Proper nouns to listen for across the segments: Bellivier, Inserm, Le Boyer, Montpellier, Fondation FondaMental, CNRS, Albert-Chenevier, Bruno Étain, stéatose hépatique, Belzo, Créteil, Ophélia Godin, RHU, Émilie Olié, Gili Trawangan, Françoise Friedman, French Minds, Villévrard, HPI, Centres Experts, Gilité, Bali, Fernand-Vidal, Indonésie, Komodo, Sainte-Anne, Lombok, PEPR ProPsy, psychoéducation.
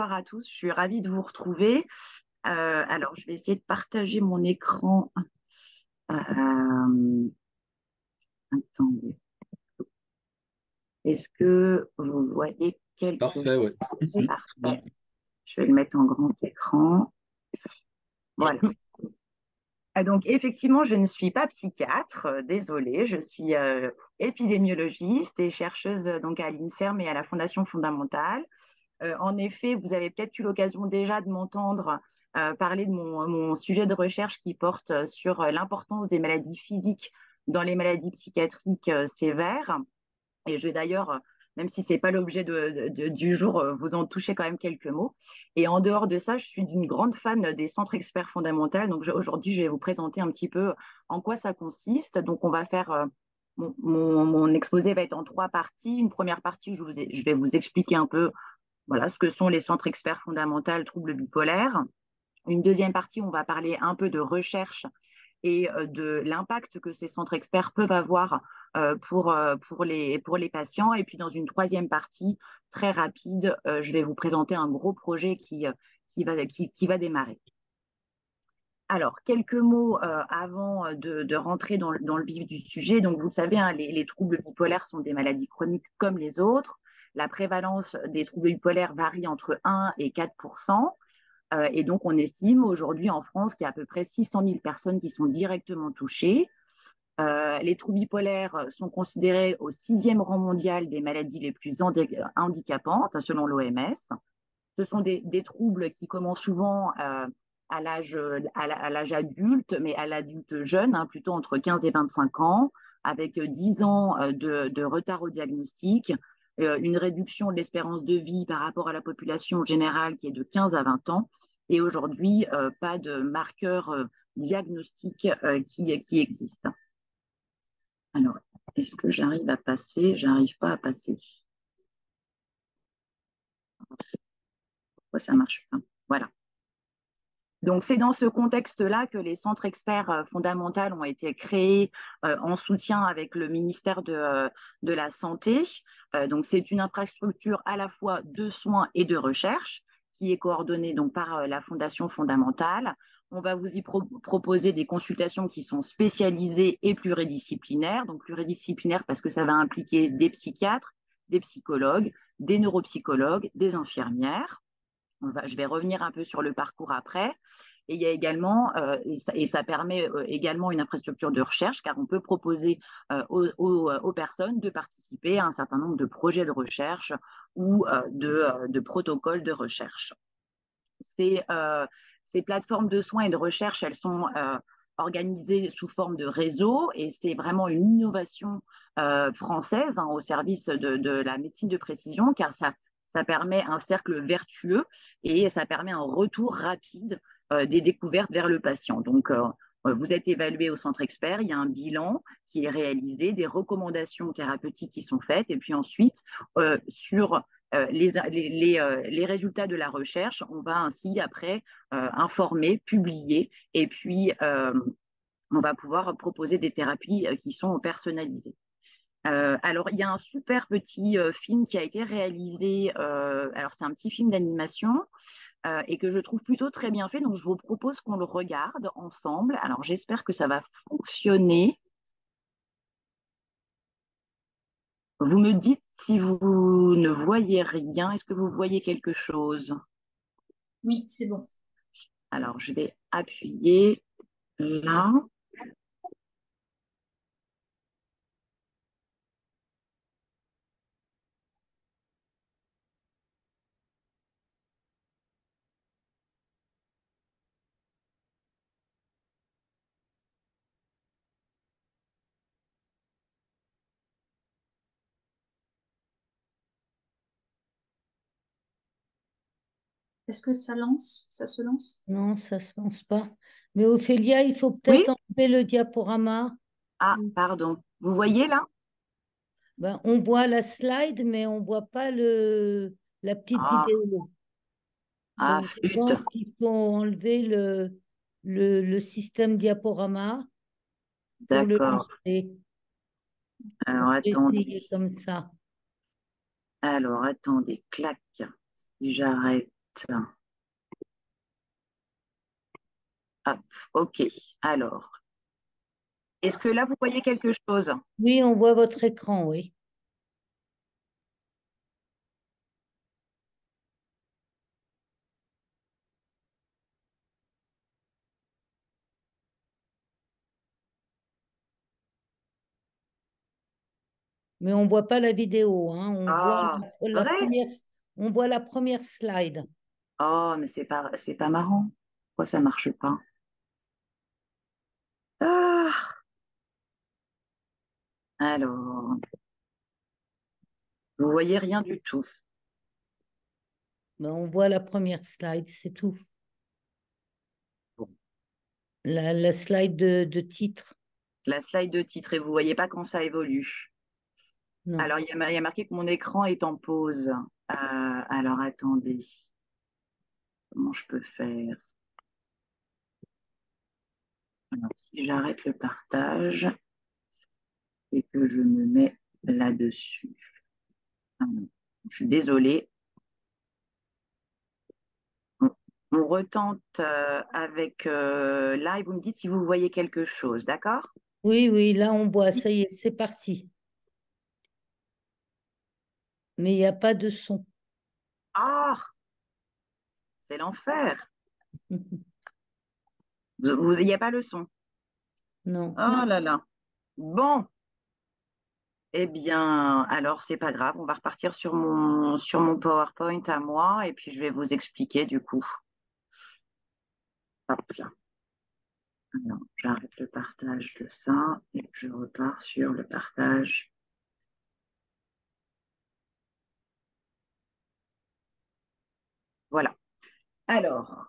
bonsoir à tous, je suis ravie de vous retrouver. Alors, je vais essayer de partager mon écran. Attendez. Est-ce que vous voyez quelque chose? Parfait, oui. C'est parfait. Je vais le mettre en grand écran. Voilà. Donc, effectivement, je ne suis pas psychiatre, désolée, je suis épidémiologiste et chercheuse donc, à l'Inserm et à la Fondation FondaMental. En effet, vous avez peut-être eu l'occasion déjà de m'entendre parler de mon sujet de recherche qui porte sur l'importance des maladies physiques dans les maladies psychiatriques sévères. Et je vais d'ailleurs, même si ce n'est pas l'objet du jour, vous en toucher quand même quelques mots. Et en dehors de ça, je suis une grande fan des centres experts fondamentaux. Donc aujourd'hui, je vais vous présenter un petit peu en quoi ça consiste. Donc on va faire… mon exposé va être en trois parties. Une première partie, je vais vous expliquer un peu voilà, ce que sont les centres experts fondamentaux troubles bipolaires. Une deuxième partie, on va parler un peu de recherche et de l'impact que ces centres experts peuvent avoir pour les patients. Et puis, dans une troisième partie, très rapide, je vais vous présenter un gros projet qui va démarrer. Alors, quelques mots avant de rentrer dans le vif du sujet. Donc, vous le savez, hein, les troubles bipolaires sont des maladies chroniques comme les autres. La prévalence des troubles bipolaires varie entre 1 et 4%. Et donc, on estime aujourd'hui en France qu'il y a à peu près 600 000 personnes qui sont directement touchées. Les troubles bipolaires sont considérés au 6e rang mondial des maladies les plus handicapantes, selon l'OMS. Ce sont des troubles qui commencent souvent à l'âge adulte, mais à l'adulte jeune, hein, plutôt entre 15 et 25 ans, avec 10 ans de retard au diagnostic, une réduction de l'espérance de vie par rapport à la population générale qui est de 15 à 20 ans. Et aujourd'hui, pas de marqueur diagnostic qui existe. Alors, est-ce que j'arrive à passer? J'arrive pas à passer. Pourquoi ça marche pas? Voilà. Donc, c'est dans ce contexte-là que les centres experts fondamentaux ont été créés en soutien avec le ministère de la Santé. Donc, c'est une infrastructure à la fois de soins et de recherche qui est coordonnée donc, par la Fondation fondamentale. On va vous y proposer des consultations qui sont spécialisées et pluridisciplinaires. Donc, pluridisciplinaires parce que ça va impliquer des psychiatres, des psychologues, des neuropsychologues, des infirmières. Je vais revenir un peu sur le parcours après. Et il y a également, et ça permet également une infrastructure de recherche, car on peut proposer aux personnes de participer à un certain nombre de projets de recherche ou de protocoles de recherche. Ces plateformes de soins et de recherche, elles sont organisées sous forme de réseau, et c'est vraiment une innovation française hein, au service de la médecine de précision, car ça permet un cercle vertueux et ça permet un retour rapide des découvertes vers le patient. Donc, vous êtes évalué au centre expert, il y a un bilan qui est réalisé, des recommandations thérapeutiques qui sont faites, et puis ensuite, sur les résultats de la recherche, on va ainsi après informer, publier, et puis on va pouvoir proposer des thérapies qui sont personnalisées. Alors, il y a un super petit film qui a été réalisé, alors c'est un petit film d'animation et que je trouve plutôt très bien fait, donc je vous propose qu'on le regarde ensemble. Alors, j'espère que ça va fonctionner. Vous me dites si vous ne voyez rien, est-ce que vous voyez quelque chose? Oui, c'est bon. Alors, je vais appuyer là. Est-ce que ça lance? Ça se lance? Non, ça ne se lance pas. Mais Ophélia, il faut peut-être enlever le diaporama. Ah, pardon. Vous voyez là? Ben, on voit la slide, mais on ne voit pas la petite vidéo. Ah, donc, je pense qu'il faut enlever le système diaporama. D'accord. Alors, attendez. Comme ça. Alors, attendez. Clac. J'arrête. Hop, OK. Alors, est-ce que là, vous voyez quelque chose? Oui, on voit votre écran, oui. Mais on ne voit pas la vidéo, hein. On, voit on voit la première slide. Oh, mais ce n'est pas marrant. Pourquoi ça ne marche pas? Ah. Alors, vous ne voyez rien du tout. Mais on voit la première slide, c'est tout. Bon. La slide de titre. La slide de titre, et vous ne voyez pas quand ça évolue. Non. Alors, il y a marqué que mon écran est en pause. Alors, attendez. Comment je peux faire? Alors, si j'arrête le partage et que je me mets là-dessus. Je suis désolée. On retente avec... là, et vous me dites si vous voyez quelque chose, d'accord? Oui, oui, là, on voit. Ça y est, c'est parti. Mais il n'y a pas de son. Ah, c'est l'enfer. Il n'y a pas le son. Non. Oh non. Là là. Bon. Eh bien, alors, c'est pas grave. On va repartir sur mon PowerPoint à moi et puis je vais vous expliquer du coup. Hop là. Alors, j'arrête le partage de ça et je repars sur le partage. Voilà. Alors,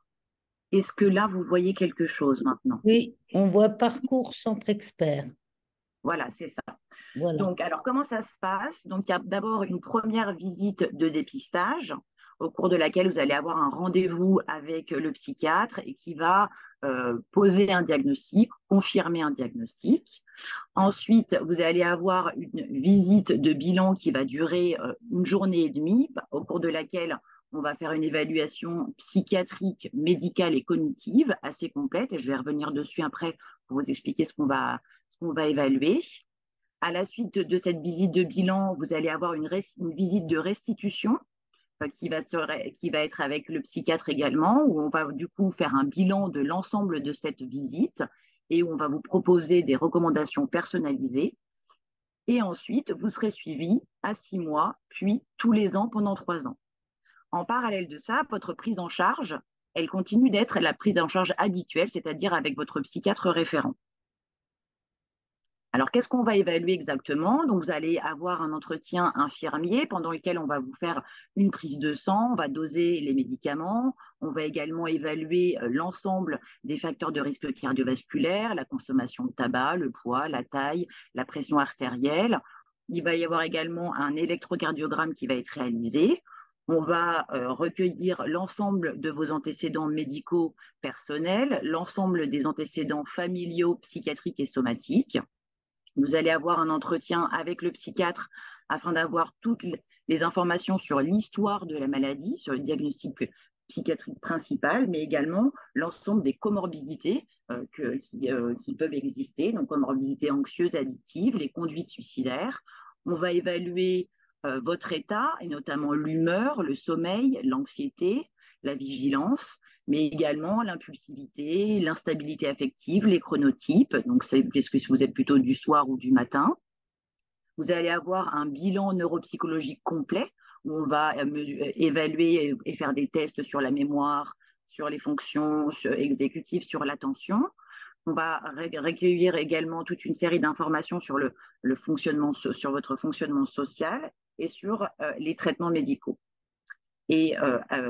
est-ce que là, vous voyez quelque chose maintenant? Oui, on voit parcours centre expert. Voilà, c'est ça. Voilà. Donc, alors, comment ça se passe? Donc, il y a d'abord une première visite de dépistage au cours de laquelle vous allez avoir un rendez-vous avec le psychiatre et qui va poser un diagnostic, confirmer un diagnostic. Ensuite, vous allez avoir une visite de bilan qui va durer une journée et demie au cours de laquelle on va faire une évaluation psychiatrique, médicale et cognitive assez complète et je vais revenir dessus après pour vous expliquer ce qu'on va évaluer. À la suite de cette visite de bilan, vous allez avoir une visite de restitution qui va être avec le psychiatre également où on va du coup faire un bilan de l'ensemble de cette visite et où on va vous proposer des recommandations personnalisées. Et ensuite, vous serez suivi à 6 mois, puis tous les ans pendant 3 ans. En parallèle de ça, votre prise en charge, elle continue d'être la prise en charge habituelle, c'est-à-dire avec votre psychiatre référent. Alors, qu'est-ce qu'on va évaluer exactement? Donc, vous allez avoir un entretien infirmier pendant lequel on va vous faire une prise de sang, on va doser les médicaments, on va également évaluer l'ensemble des facteurs de risque cardiovasculaire, la consommation de tabac, le poids, la taille, la pression artérielle. Il va y avoir également un électrocardiogramme qui va être réalisé. On va recueillir l'ensemble de vos antécédents médicaux personnels, l'ensemble des antécédents familiaux, psychiatriques et somatiques. Vous allez avoir un entretien avec le psychiatre afin d'avoir toutes les informations sur l'histoire de la maladie, sur le diagnostic psychiatrique principal, mais également l'ensemble des comorbidités qui peuvent exister, donc comorbidités anxieuses, addictives, les conduites suicidaires. On va évaluer votre état, et notamment l'humeur, le sommeil, l'anxiété, la vigilance, mais également l'impulsivité, l'instabilité affective, les chronotypes, donc c'est parce que vous êtes plutôt du soir ou du matin. Vous allez avoir un bilan neuropsychologique complet, où on va évaluer et faire des tests sur la mémoire, sur les fonctions exécutives, sur l'attention. On va recueillir également toute une série d'informations sur le fonctionnement, sur votre fonctionnement social et sur les traitements médicaux. Et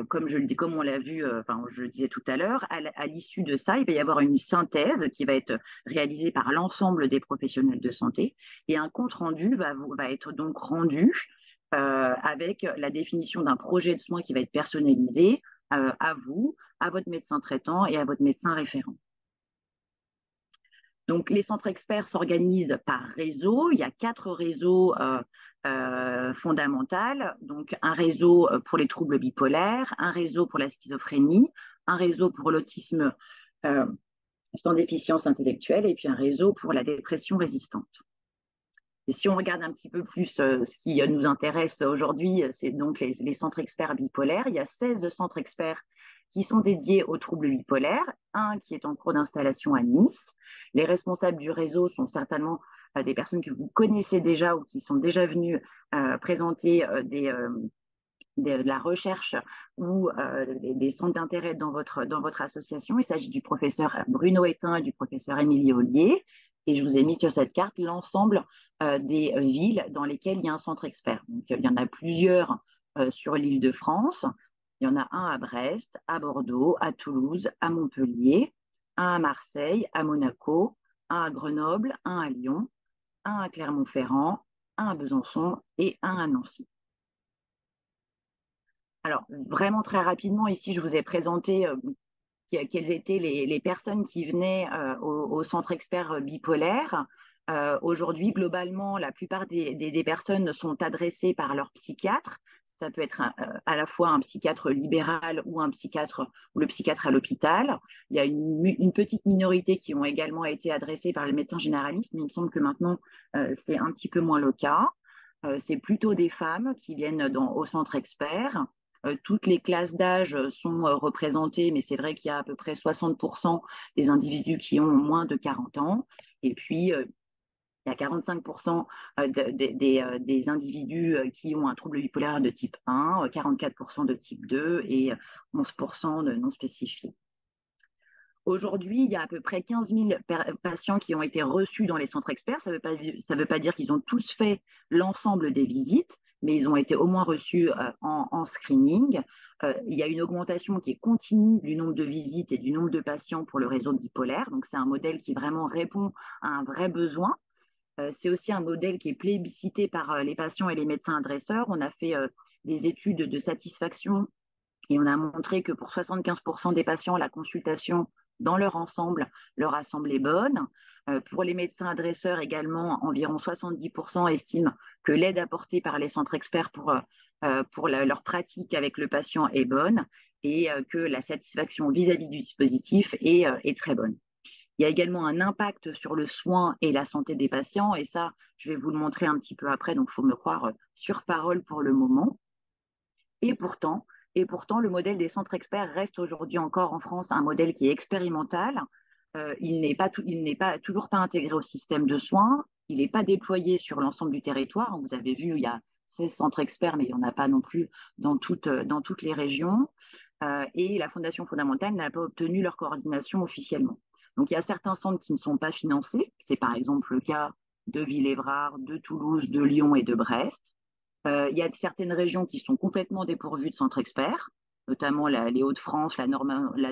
comme on l'a vu, je le disais tout à l'heure, à l'issue de ça, il va y avoir une synthèse qui va être réalisée par l'ensemble des professionnels de santé et un compte-rendu va être donc rendu avec la définition d'un projet de soins qui va être personnalisé à vous, à votre médecin traitant et à votre médecin référent. Donc, les centres experts s'organisent par réseau. Il y a 4 réseaux fondamentales, donc un réseau pour les troubles bipolaires, un réseau pour la schizophrénie, un réseau pour l'autisme sans déficience intellectuelle et puis un réseau pour la dépression résistante. Et si on regarde un petit peu plus ce qui nous intéresse aujourd'hui, c'est donc les centres experts bipolaires. Il y a 16 centres experts qui sont dédiés aux troubles bipolaires, un qui est en cours d'installation à Nice. Les responsables du réseau sont certainement des personnes que vous connaissez déjà ou qui sont déjà venues présenter de la recherche ou des centres d'intérêt dans votre association. Il s'agit du professeur Bruno Étain et du professeur Émilie Olié. Et je vous ai mis sur cette carte l'ensemble des villes dans lesquelles il y a un centre expert. Donc, il y en a plusieurs sur l'île de France. Il y en a un à Brest, à Bordeaux, à Toulouse, à Montpellier, un à Marseille, à Monaco, un à Grenoble, un à Lyon, un à Clermont-Ferrand, un à Besançon et un à Nancy. Alors, vraiment très rapidement, ici, je vous ai présenté quelles étaient les personnes qui venaient au centre expert bipolaire. Aujourd'hui, globalement, la plupart des personnes sont adressées par leur psychiatre. Ça peut être à la fois un psychiatre libéral ou un psychiatre ou le psychiatre à l'hôpital. Il y a une petite minorité qui ont également été adressées par le médecin généraliste, mais il me semble que maintenant, c'est un petit peu moins le cas. C'est plutôt des femmes qui viennent au centre expert. Toutes les classes d'âge sont représentées, mais c'est vrai qu'il y a à peu près 60% des individus qui ont moins de 40 ans. Et puis, il y a 45% des individus qui ont un trouble bipolaire de type 1, 44% de type 2 et 11% de non spécifiés. Aujourd'hui, il y a à peu près 15 000 patients qui ont été reçus dans les centres experts. Ça ne veut pas dire qu'ils ont tous fait l'ensemble des visites, mais ils ont été au moins reçus en screening. Il y a une augmentation qui est continue du nombre de visites et du nombre de patients pour le réseau bipolaire. Donc, c'est un modèle qui vraiment répond à un vrai besoin. C'est aussi un modèle qui est plébiscité par les patients et les médecins adresseurs. On a fait des études de satisfaction et on a montré que pour 75% des patients, la consultation dans leur ensemble leur a semblé bonne. Pour les médecins adresseurs également, environ 70% estiment que l'aide apportée par les centres experts pour leur pratique avec le patient est bonne et que la satisfaction vis-à-vis du dispositif est très bonne. Il y a également un impact sur le soin et la santé des patients, et ça, je vais vous le montrer un petit peu après, donc il faut me croire sur parole pour le moment. Et pourtant, le modèle des centres experts reste aujourd'hui encore en France un modèle qui est expérimental. Il n'est toujours pas intégré au système de soins, il n'est pas déployé sur l'ensemble du territoire. Vous avez vu, il y a 16 centres experts, mais il n'y en a pas non plus dans toutes les régions. Et la Fondation FondaMental n'a pas obtenu leur coordination officiellement. Donc, il y a certains centres qui ne sont pas financés. C'est par exemple le cas de Villévrard, de Toulouse, de Lyon et de Brest. Il y a certaines régions qui sont complètement dépourvues de centres experts, notamment les Hauts-de-France, la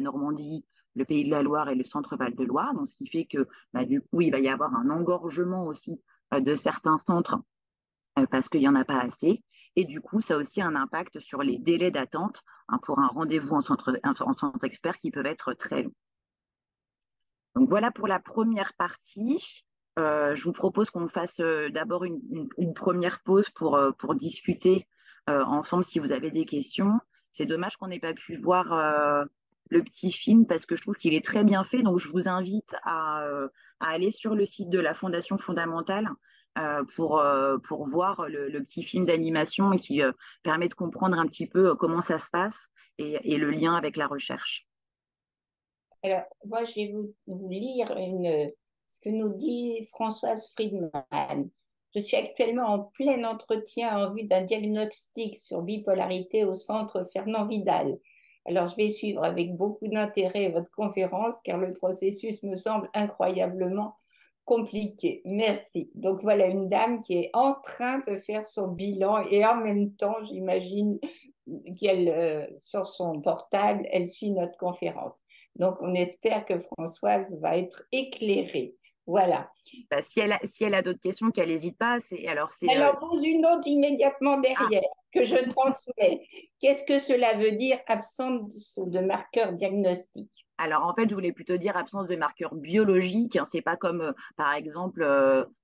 Normandie, le Pays de la Loire et le Centre-Val de Loire. Donc, ce qui fait que du coup, il va y avoir un engorgement aussi de certains centres parce qu'il n'y en a pas assez. Et du coup, ça a aussi un impact sur les délais d'attente pour un rendez-vous en centre expert qui peuvent être très longs. Donc voilà pour la première partie. Je vous propose qu'on fasse d'abord une première pause pour discuter ensemble si vous avez des questions. C'est dommage qu'on n'ait pas pu voir le petit film parce que je trouve qu'il est très bien fait. Donc je vous invite à aller sur le site de la Fondation FondaMental pour voir le petit film d'animation qui permet de comprendre un petit peu comment ça se passe et le lien avec la recherche. Alors, moi, je vais vous lire ce que nous dit Françoise Friedman. Je suis actuellement en plein entretien en vue d'un diagnostic sur bipolarité au centre Fernand-Vidal. Alors, je vais suivre avec beaucoup d'intérêt votre conférence car le processus me semble incroyablement compliqué. Merci. Donc, voilà une dame qui est en train de faire son bilan et en même temps, j'imagine qu'elle, sur son portable, elle suit notre conférence. Donc, on espère que Françoise va être éclairée. Voilà. Bah, si elle a d'autres questions, qu'elle n'hésite pas. Elle en pose une autre immédiatement derrière que je transmets. Qu'est-ce que cela veut dire absence de marqueurs diagnostiques? Alors, en fait, je voulais plutôt dire absence de marqueurs biologiques. C'est pas comme, par exemple,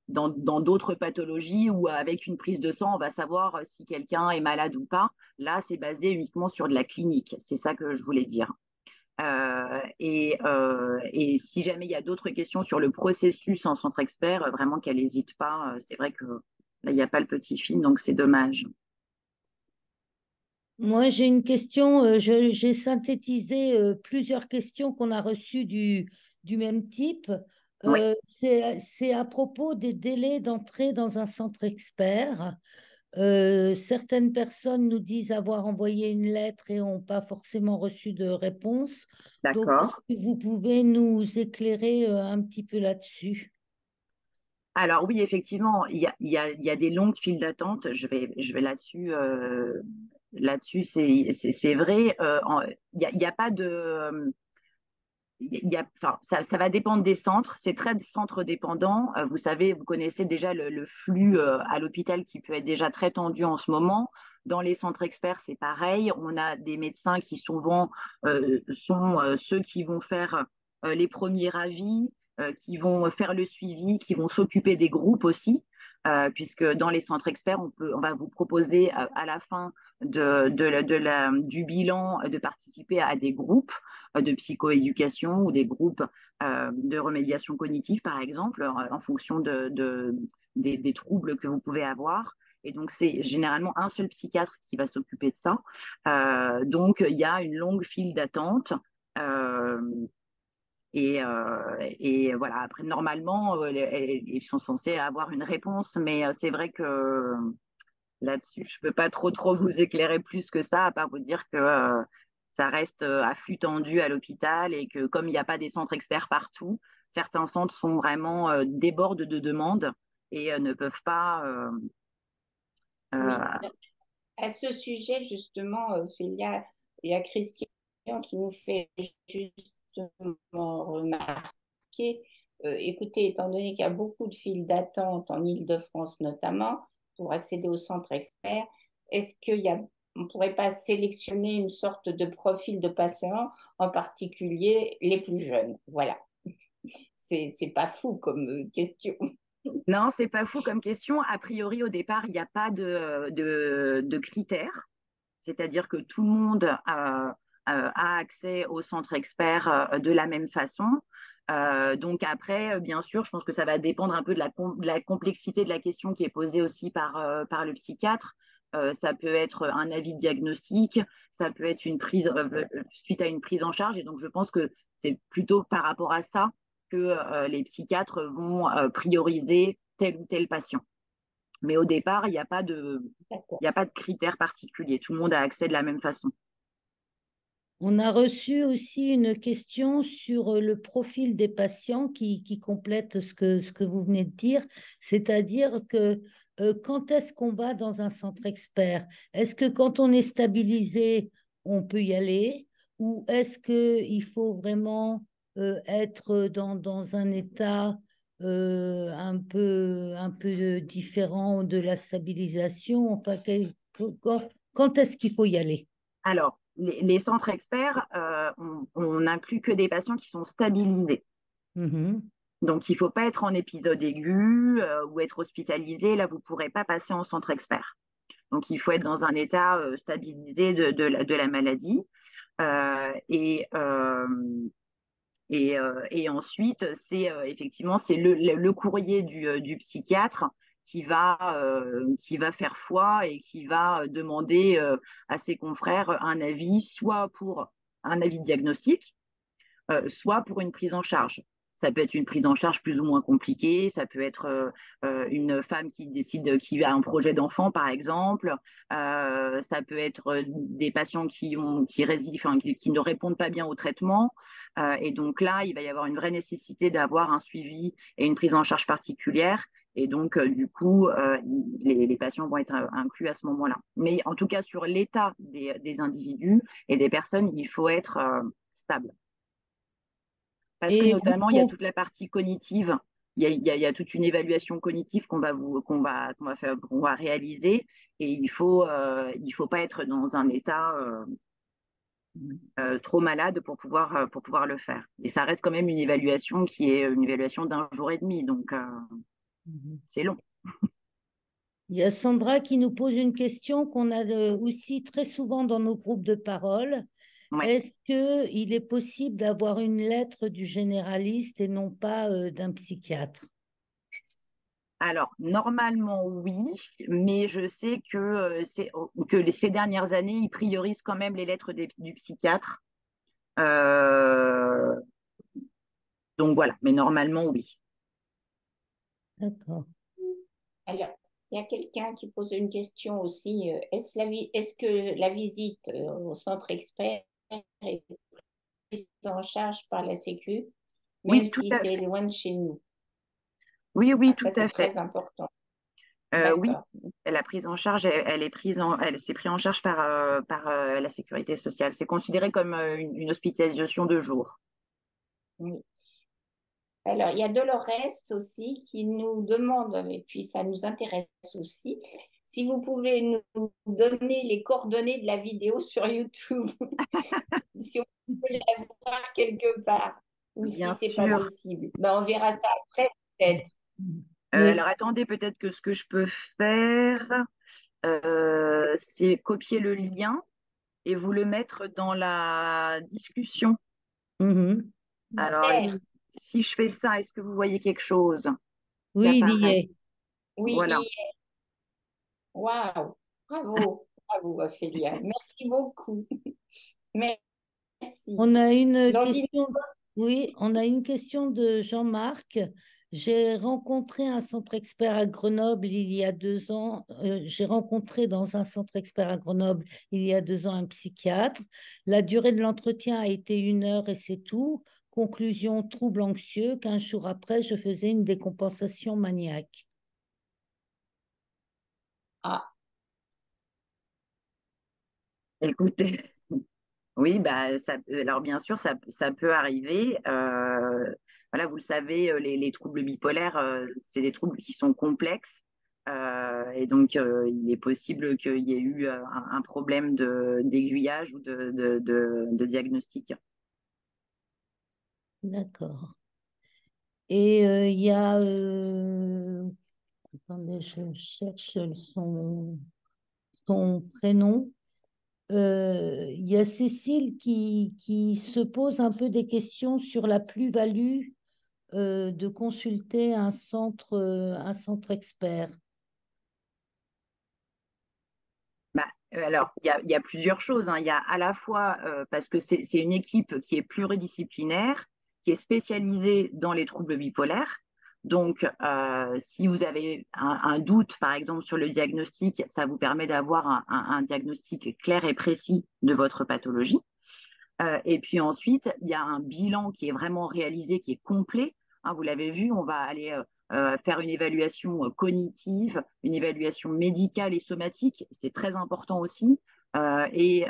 dans d'autres pathologies où avec une prise de sang, on va savoir si quelqu'un est malade ou pas. Là, c'est basé uniquement sur de la clinique. C'est ça que je voulais dire. Et si jamais il y a d'autres questions sur le processus en centre expert, vraiment qu'elle n'hésite pas. C'est vrai que là, il n'y a pas le petit film, donc c'est dommage. Moi, j'ai une question. J'ai synthétisé plusieurs questions qu'on a reçues du même type. Oui. C'est à propos des délais d'entrée dans un centre expert. Certaines personnes nous disent avoir envoyé une lettre et n'ont pas forcément reçu de réponse. D'accord. Donc, est-ce que vous pouvez nous éclairer un petit peu là-dessus ? Alors oui, effectivement, il y a des longues files d'attente. Je vais là-dessus... Là-dessus, c'est vrai, il n'y a pas de... ça va dépendre des centres, c'est très centre dépendant. Vous savez, vous connaissez déjà le flux à l'hôpital qui peut être déjà très tendu en ce moment. Dans les centres experts, c'est pareil. On a des médecins qui souvent sont ceux qui vont faire les premiers avis, qui vont faire le suivi, qui vont s'occuper des groupes aussi. Puisque dans les centres experts, on va vous proposer à la fin du bilan de participer à des groupes de psychoéducation ou des groupes de remédiation cognitive, par exemple, en fonction des troubles que vous pouvez avoir. Et donc, c'est généralement un seul psychiatre qui va s'occuper de ça. Donc, il y a une longue file d'attente. Et voilà, après, normalement, ils sont censés avoir une réponse, mais c'est vrai que là-dessus, je ne peux pas trop vous éclairer plus que ça, à part vous dire que ça reste à flux tendu à l'hôpital et que comme il n'y a pas des centres experts partout, certains centres sont vraiment débordent de demandes et ne peuvent pas… À ce sujet, justement, il y a Christian qui nous fait… remarqué, écoutez, étant donné qu'il y a beaucoup de files d'attente en Ile-de-France notamment, pour accéder au centre expert, est-ce qu'on ne pourrait pas sélectionner une sorte de profil de patients, en particulier les plus jeunes? Voilà, c'est pas fou comme question. Non, c'est pas fou comme question. A priori, au départ, il n'y a pas de critères, c'est-à-dire que tout le monde a accès au centre expert de la même façon. Donc après, bien sûr, je pense que ça va dépendre un peu de la complexité de la question qui est posée aussi par le psychiatre. Ça peut être un avis de diagnostic, ça peut être une prise suite à une prise en charge. Et donc, je pense que c'est plutôt par rapport à ça que les psychiatres vont prioriser tel ou tel patient. Mais au départ, il n'y a pas de critères particuliers. Tout le monde a accès de la même façon. On a reçu aussi une question sur le profil des patients qui complète ce que vous venez de dire, c'est-à-dire que quand est-ce qu'on va dans un centre expert? Est-ce que quand on est stabilisé, on peut y aller? Ou est-ce qu'il faut vraiment être dans un état un peu différent de la stabilisation? Enfin, quand est-ce qu'il faut y aller? Alors, les centres experts, on n'inclut que des patients qui sont stabilisés. Mmh. Donc, il ne faut pas être en épisode aigu ou être hospitalisé. Là, vous ne pourrez pas passer en centre expert. Donc, il faut être dans un état stabilisé de la maladie. Et ensuite, c'est effectivement le courrier du psychiatre qui va faire foi et qui va demander à ses confrères un avis, soit pour un avis diagnostique, soit pour une prise en charge. Ça peut être une prise en charge plus ou moins compliquée, ça peut être une femme qui décide qu'il a un projet d'enfant, par exemple, ça peut être des patients qui ne répondent pas bien au traitement. Et donc là, il va y avoir une vraie nécessité d'avoir un suivi et une prise en charge particulière. Et donc, du coup, les patients vont être inclus à ce moment-là. Mais en tout cas, sur l'état des individus et des personnes, il faut être stable. Parce que notamment, il y a toute la partie cognitive. Il y a toute une évaluation cognitive qu'on va réaliser. Et il ne faut pas être dans un état trop malade pour pouvoir le faire. Et ça reste quand même une évaluation qui est une évaluation d'un jour et demi, donc c'est long. Il y a Sandra qui nous pose une question qu'on a aussi très souvent dans nos groupes de parole. Ouais. Est-ce qu'il est possible d'avoir une lettre du généraliste et non pas d'un psychiatre ? Alors, normalement, oui, mais je sais que ces dernières années, ils priorisent quand même les lettres du psychiatre. Donc voilà, mais normalement, oui. D'accord. Alors, il y a quelqu'un qui pose une question aussi. Est-ce que la visite au centre expert est prise en charge par la Sécu, même si c'est loin de chez nous ? Oui, oui, tout à fait. C'est très important. Oui, la prise en charge, elle s'est prise en charge par la sécurité sociale. C'est considéré comme une hospitalisation de jour. Oui. Alors, il y a Dolores aussi qui nous demande, et puis ça nous intéresse aussi, si vous pouvez nous donner les coordonnées de la vidéo sur YouTube, si on peut la voir quelque part, ou bien si ce n'est pas possible. Ben, on verra ça après, peut-être. Oui. Alors attendez, peut-être que ce que je peux faire, c'est copier le lien et vous le mettre dans la discussion. Mm-hmm. Alors, si je fais ça, est-ce que vous voyez quelque chose? Oui, il y est. Oui, voilà. Waouh, bravo, bravo Ophélia, merci beaucoup. Merci. On a une question. Oui, on a une question de Jean-Marc. J'ai rencontré un centre expert à Grenoble il y a 2 ans. J'ai rencontré dans un centre expert à Grenoble il y a 2 ans un psychiatre. La durée de l'entretien a été 1 heure et c'est tout. Conclusion, trouble anxieux. 15 jours après, je faisais une décompensation maniaque. Ah. Écoutez, oui, bah, ça, alors bien sûr, ça peut arriver. Voilà, vous le savez, les troubles bipolaires, c'est des troubles qui sont complexes et donc il est possible qu'il y ait eu un problème d'aiguillage ou de diagnostic. D'accord. Et il y a... Attendez, je cherche son prénom. Il y a Cécile qui se pose un peu des questions sur la plus-value de consulter un centre expert. Bah, alors, il y a plusieurs choses. Hein. Il y a à la fois, parce que c'est une équipe qui est pluridisciplinaire, qui est spécialisée dans les troubles bipolaires. Donc, si vous avez un doute, par exemple, sur le diagnostic, ça vous permet d'avoir un diagnostic clair et précis de votre pathologie. Et puis ensuite, il y a un bilan qui est vraiment réalisé, qui est complet. Hein, vous l'avez vu, on va aller faire une évaluation cognitive, une évaluation médicale et somatique, c'est très important aussi. Et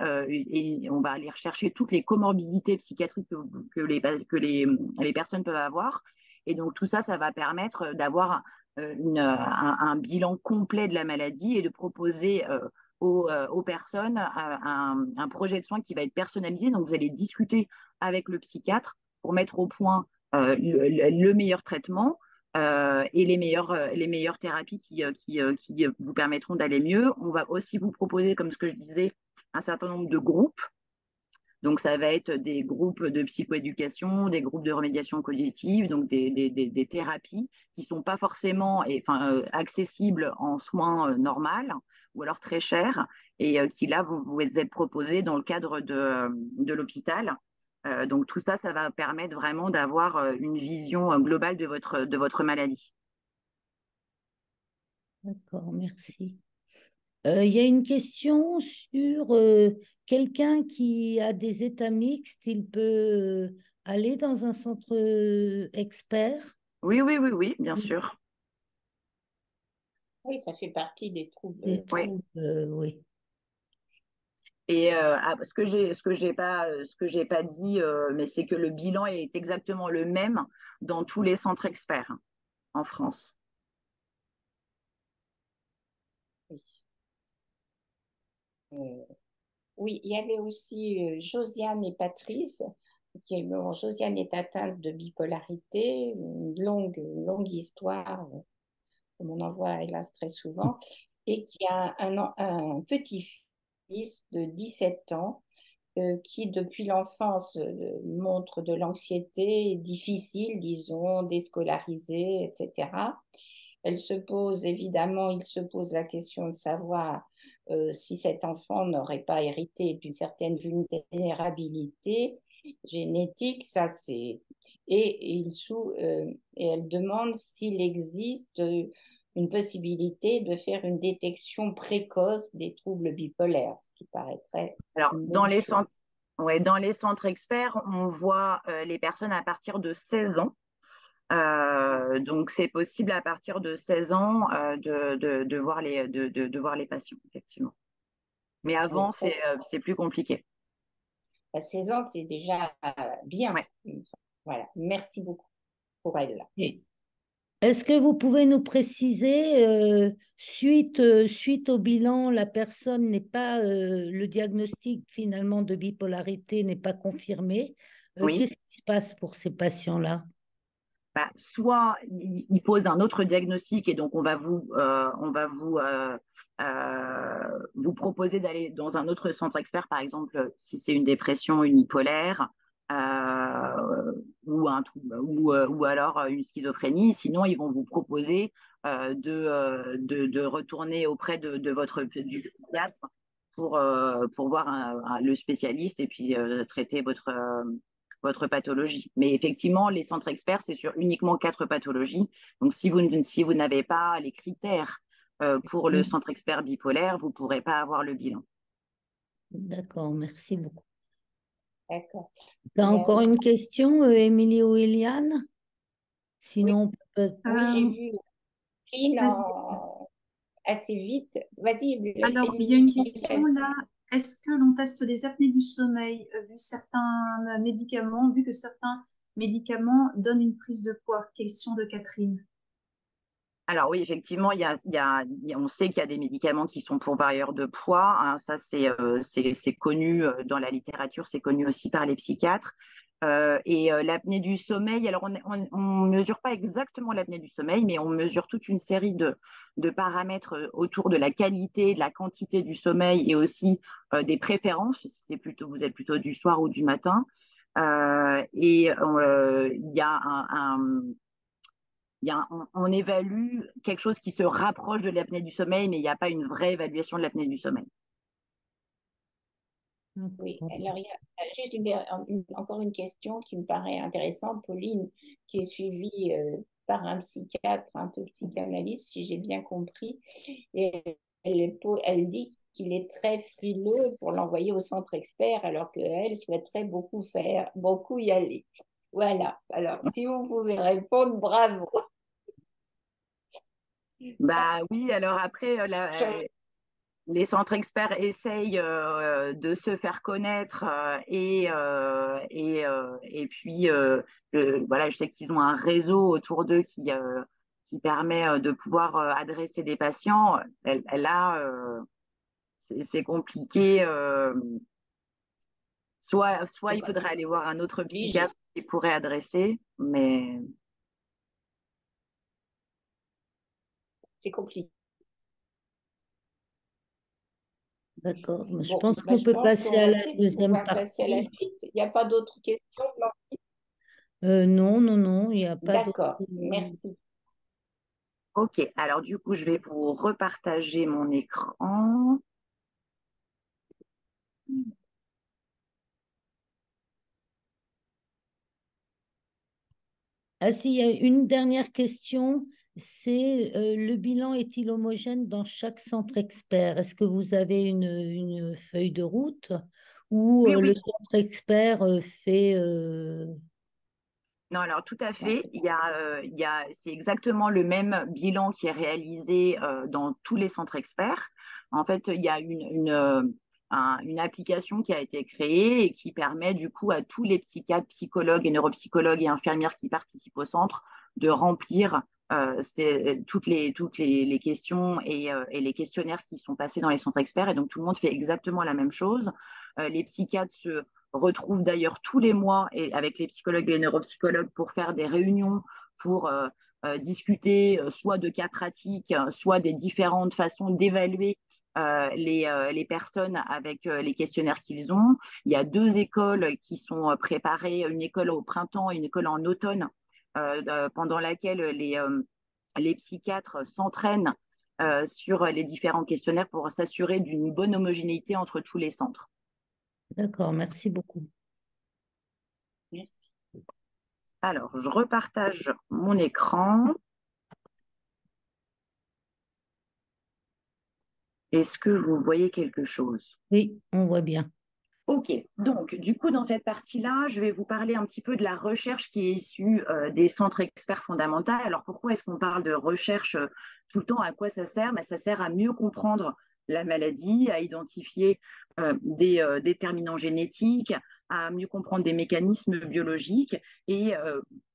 on va aller rechercher toutes les comorbidités psychiatriques que les personnes peuvent avoir. Et donc tout ça, ça va permettre d'avoir un bilan complet de la maladie et de proposer aux personnes un projet de soins qui va être personnalisé. Donc vous allez discuter avec le psychiatre pour mettre au point le meilleur traitement et les meilleures thérapies qui vous permettront d'aller mieux. On va aussi vous proposer, comme ce que je disais, un certain nombre de groupes. Donc, ça va être des groupes de psychoéducation, des groupes de remédiation cognitive, donc des thérapies qui ne sont pas forcément accessibles en soins normal ou alors très chers et qui, là, vont être proposées dans le cadre de l'hôpital. Donc, tout ça, ça va permettre vraiment d'avoir une vision globale de votre maladie. D'accord, merci. Il y a une question sur quelqu'un qui a des états mixtes, il peut aller dans un centre expert? Oui, bien sûr. Oui, ça fait partie des troubles. Oui. Et ce que j'ai pas dit, mais c'est que le bilan est exactement le même dans tous les centres experts en France. Oui, il y avait aussi Josiane et Patrice. Qui, bon, Josiane est atteinte de bipolarité, une longue histoire, comme on en voit hélas très souvent, et qui a un petit-fils de 17 ans qui, depuis l'enfance, montre de l'anxiété difficile, disons, déscolarisée, etc. Il se pose la question de savoir si cet enfant n'aurait pas hérité d'une certaine vulnérabilité génétique, ça c'est... Et elle demande s'il existe une possibilité de faire une détection précoce des troubles bipolaires, ce qui paraîtrait... Alors, dans les centres experts, on voit les personnes à partir de 16 ans. Donc, c'est possible à partir de 16 ans de voir les patients, effectivement. Mais avant, c'est plus compliqué. À 16 ans, c'est déjà bien. Ouais. Voilà. Merci beaucoup pour être là. Est-ce que vous pouvez nous préciser, suite au bilan, la personne n'est pas, le diagnostic finalement de bipolarité n'est pas confirmé. Oui. Qu'est-ce qui se passe pour ces patients-là ? Bah, soit il pose un autre diagnostic et donc on va vous proposer d'aller dans un autre centre expert, par exemple si c'est une dépression, une bipolaire ou alors une schizophrénie. Sinon, ils vont vous proposer de retourner auprès de votre psychiatre pour voir le spécialiste et puis traiter votre pathologie. Mais effectivement, les centres experts, c'est sur uniquement 4 pathologies. Donc, si vous n'avez pas les critères pour le centre expert bipolaire, vous ne pourrez pas avoir le bilan. D'accord, merci beaucoup. D'accord. Tu as encore une question, Émilie ou Eliane? Sinon, oui. J'ai vu Lynn assez vite. Vas-y. Alors, il y a une question là. Est-ce que l'on teste les apnées du sommeil vu que certains médicaments donnent une prise de poids? Question de Catherine. Alors oui, effectivement, on sait qu'il y a des médicaments qui sont pourvoyeurs de poids. Hein, ça, c'est connu dans la littérature, c'est connu aussi par les psychiatres. Et l'apnée du sommeil, alors on mesure pas exactement l'apnée du sommeil, mais on mesure toute une série de paramètres autour de la qualité, de la quantité du sommeil et aussi des préférences, si vous êtes plutôt du soir ou du matin. On évalue quelque chose qui se rapproche de l'apnée du sommeil, mais il n'y a pas une vraie évaluation de l'apnée du sommeil. Oui, alors il y a juste encore une question qui me paraît intéressante, Pauline, qui est suivie par un psychiatre, un peu psychanalyste, si j'ai bien compris, et elle dit qu'il est très frileux pour l'envoyer au centre expert, alors qu'elle souhaiterait beaucoup y aller. Voilà, alors si vous pouvez répondre, bravo. Bah oui, alors après, les centres experts essayent de se faire connaître et puis je sais qu'ils ont un réseau autour d'eux qui permet de pouvoir adresser des patients. Là, c'est compliqué. Soit il faudrait aller voir un autre psychiatre qui pourrait adresser, mais c'est compliqué. D'accord, je pense qu'on peut passer à la deuxième partie. Il n'y a pas d'autres questions? Non, il n'y a pas. D'accord, merci. Ok, alors du coup, je vais vous repartager mon écran. Ah si, il y a une dernière question. C'est le bilan est-il homogène dans chaque centre expert? Est-ce que vous avez une feuille de route ou le centre expert fait… Non, alors tout à fait. C'est exactement le même bilan qui est réalisé dans tous les centres experts. En fait, il y a une application qui a été créée et qui permet du coup à tous les psychiatres, psychologues et neuropsychologues et infirmières qui participent au centre de remplir toutes les questions et les questionnaires qui sont passés dans les centres experts. Et donc, tout le monde fait exactement la même chose. Les psychiatres se retrouvent d'ailleurs tous les mois et avec les psychologues et les neuropsychologues pour faire des réunions pour discuter soit de cas pratiques, soit des différentes façons d'évaluer les personnes avec les questionnaires qu'ils ont. Il y a deux écoles qui sont préparées, une école au printemps et une école en automne, pendant laquelle les psychiatres s'entraînent sur les différents questionnaires pour s'assurer d'une bonne homogénéité entre tous les centres. D'accord, merci beaucoup. Merci. Alors, je repartage mon écran. Est-ce que vous voyez quelque chose? Oui, on voit bien. Ok, donc du coup dans cette partie-là, je vais vous parler un petit peu de la recherche qui est issue des centres experts fondamentaux. Alors pourquoi est-ce qu'on parle de recherche tout le temps? À quoi ça sert? Ça sert à mieux comprendre la maladie, à identifier des déterminants génétiques, à mieux comprendre des mécanismes biologiques et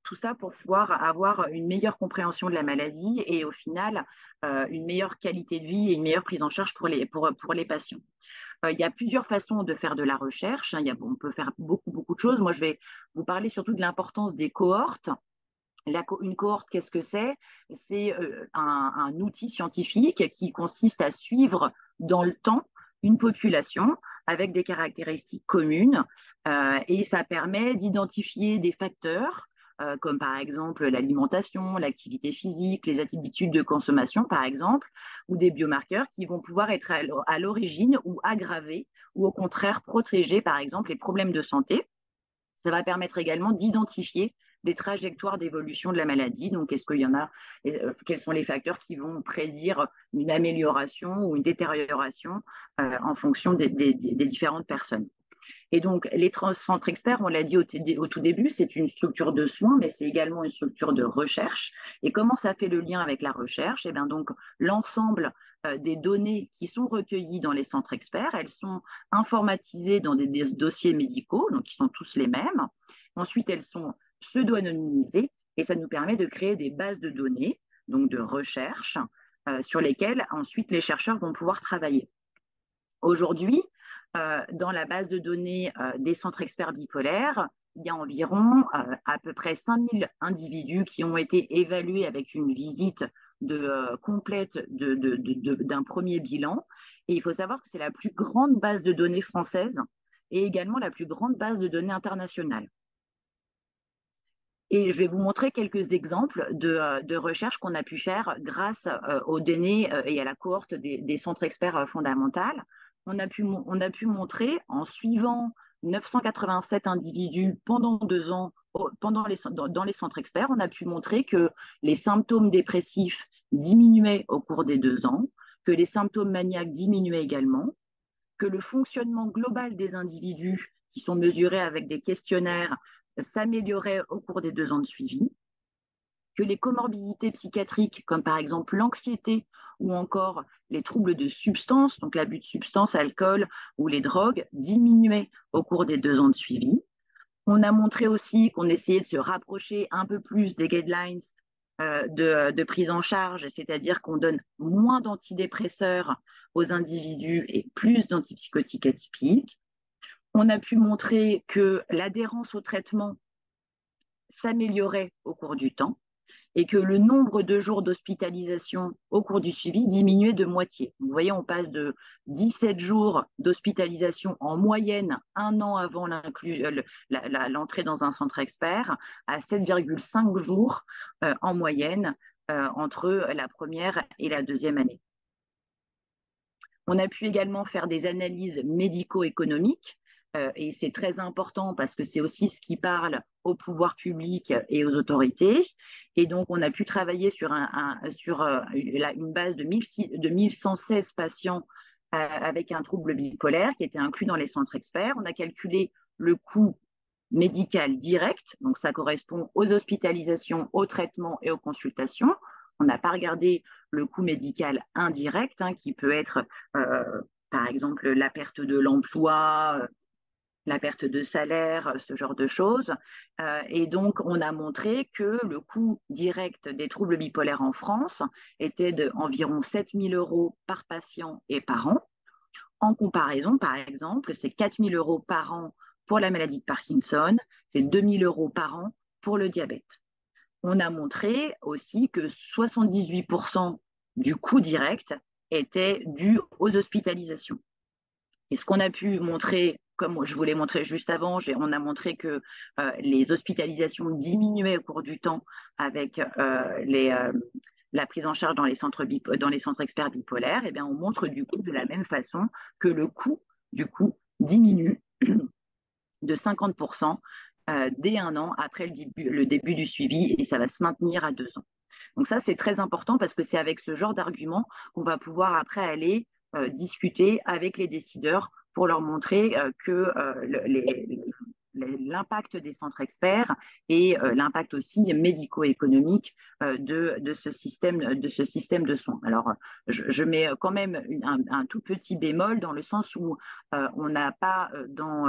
tout ça pour pouvoir avoir une meilleure compréhension de la maladie et au final une meilleure qualité de vie et une meilleure prise en charge pour les patients. Il y a plusieurs façons de faire de la recherche. On peut faire beaucoup de choses. Moi, je vais vous parler surtout de l'importance des cohortes. Une cohorte, qu'est-ce que c'est? C'est un outil scientifique qui consiste à suivre dans le temps une population avec des caractéristiques communes et ça permet d'identifier des facteurs comme par exemple l'alimentation, l'activité physique, les habitudes de consommation par exemple, ou des biomarqueurs qui vont pouvoir être à l'origine ou aggraver ou au contraire protéger par exemple les problèmes de santé. Ça va permettre également d'identifier des trajectoires d'évolution de la maladie. Donc, est-ce qu'il y en a, quels sont les facteurs qui vont prédire une amélioration ou une détérioration en fonction des différentes personnes. Et donc, les centres experts, on l'a dit au tout début, c'est une structure de soins, mais c'est également une structure de recherche. Et comment ça fait le lien avec la recherche? Eh bien, donc, l'ensemble des données qui sont recueillies dans les centres experts, elles sont informatisées dans des dossiers médicaux, donc qui sont tous les mêmes. Ensuite, elles sont pseudo-anonymisées et ça nous permet de créer des bases de données, donc de recherche, sur lesquelles ensuite les chercheurs vont pouvoir travailler. Aujourd'hui, dans la base de données des centres experts bipolaires, il y a environ à peu près 5000 individus qui ont été évalués avec une visite complète d'un premier bilan. Et il faut savoir que c'est la plus grande base de données française et également la plus grande base de données internationale. Et je vais vous montrer quelques exemples de recherches qu'on a pu faire grâce aux données et à la cohorte des centres experts fondamentaux. On a pu montrer, en suivant 987 individus pendant 2 ans dans les centres experts, on a pu montrer que les symptômes dépressifs diminuaient au cours des 2 ans, que les symptômes maniaques diminuaient également, que le fonctionnement global des individus qui sont mesurés avec des questionnaires s'améliorait au cours des 2 ans de suivi, que les comorbidités psychiatriques, comme par exemple l'anxiété ou encore les troubles de substance, donc l'abus de substances, alcool ou les drogues, diminuaient au cours des 2 ans de suivi. On a montré aussi qu'on essayait de se rapprocher un peu plus des guidelines de prise en charge, c'est-à-dire qu'on donne moins d'antidépresseurs aux individus et plus d'antipsychotiques atypiques. On a pu montrer que l'adhérence au traitement s'améliorait au cours du temps et que le nombre de jours d'hospitalisation au cours du suivi diminuait de moitié. Vous voyez, on passe de 17 jours d'hospitalisation en moyenne 1 an avant l'entrée dans un centre expert à 7,5 jours en moyenne entre la première et la deuxième année. On a pu également faire des analyses médico-économiques. Et c'est très important parce que c'est aussi ce qui parle au pouvoir public et aux autorités. Et donc, on a pu travailler sur, une base de 1116 patients avec un trouble bipolaire qui était inclus dans les centres experts. On a calculé le coût médical direct, donc ça correspond aux hospitalisations, aux traitements et aux consultations. On n'a pas regardé le coût médical indirect, hein, qui peut être, par exemple, la perte de l'emploi, la perte de salaire, ce genre de choses. Et donc, on a montré que le coût direct des troubles bipolaires en France était d'environ 7 000 € par patient et par an. En comparaison, par exemple, c'est 4 000 € par an pour la maladie de Parkinson, c'est 2 000 € par an pour le diabète. On a montré aussi que 78 % du coût direct était dû aux hospitalisations. Et ce qu'on a pu montrer, comme je vous l'ai montré juste avant, on a montré que les hospitalisations diminuaient au cours du temps avec la prise en charge dans les centres experts bipolaires. Et bien, on montre du coup de la même façon que le coût du coup diminue de 50 % dès 1 an après le début du suivi, et ça va se maintenir à 2 ans. Donc ça, c'est très important parce que c'est avec ce genre d'argument qu'on va pouvoir après aller discuter avec les décideurs pour leur montrer que l'impact des centres experts et l'impact aussi médico-économique de ce système de soins. Alors, je mets quand même un tout petit bémol dans le sens où on n'a pas dans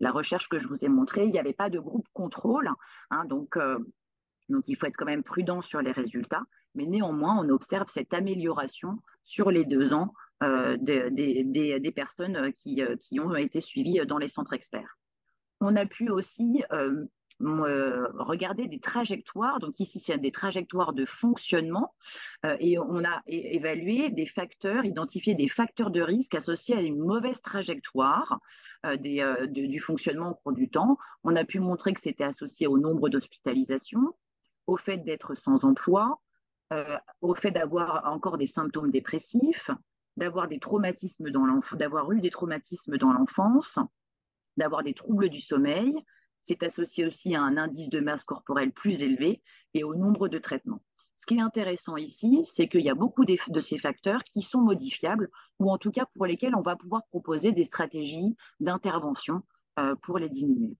la recherche que je vous ai montrée, il n'y avait pas de groupe contrôle, hein, donc il faut être quand même prudent sur les résultats, mais néanmoins, on observe cette amélioration sur les 2 ans des personnes qui ont été suivies dans les centres experts. On a pu aussi regarder des trajectoires, donc ici c'est des trajectoires de fonctionnement, et on a évalué des facteurs, identifié des facteurs de risque associés à une mauvaise trajectoire du fonctionnement au cours du temps. On a pu montrer que c'était associé au nombre d'hospitalisations, au fait d'être sans emploi, au fait d'avoir encore des symptômes dépressifs, d'avoir eu des traumatismes dans l'enfance, d'avoir des troubles du sommeil. C'est associé aussi à un indice de masse corporelle plus élevé et au nombre de traitements. Ce qui est intéressant ici, c'est qu'il y a beaucoup de ces facteurs qui sont modifiables ou en tout cas pour lesquels on va pouvoir proposer des stratégies d'intervention pour les diminuer.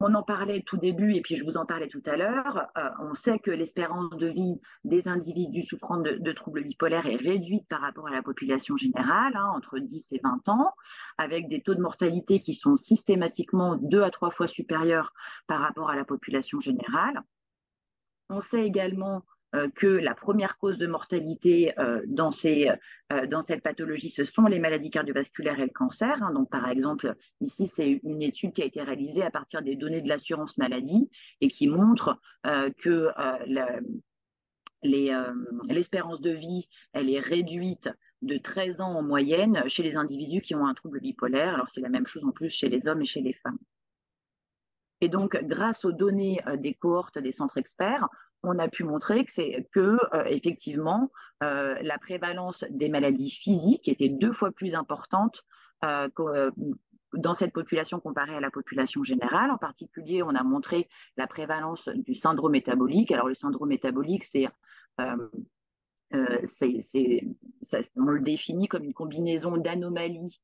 On en parlait tout début et puis je vous en parlais tout à l'heure. On sait que l'espérance de vie des individus souffrant de troubles bipolaires est réduite par rapport à la population générale, hein, entre 10 et 20 ans, avec des taux de mortalité qui sont systématiquement 2 à 3 fois supérieurs par rapport à la population générale. On sait également que la première cause de mortalité dans cette pathologie, ce sont les maladies cardiovasculaires et le cancer. Hein. Donc, par exemple, ici, c'est une étude qui a été réalisée à partir des données de l'assurance maladie et qui montre que l'espérance de vie, elle est réduite de 13 ans en moyenne chez les individus qui ont un trouble bipolaire. Alors, c'est la même chose en plus chez les hommes et chez les femmes. Et donc, grâce aux données des cohortes des centres experts, on a pu montrer que effectivement, la prévalence des maladies physiques était 2 fois plus importante dans cette population comparée à la population générale. En particulier, on a montré la prévalence du syndrome métabolique. Alors, le syndrome métabolique, on le définit comme une combinaison d'anomalies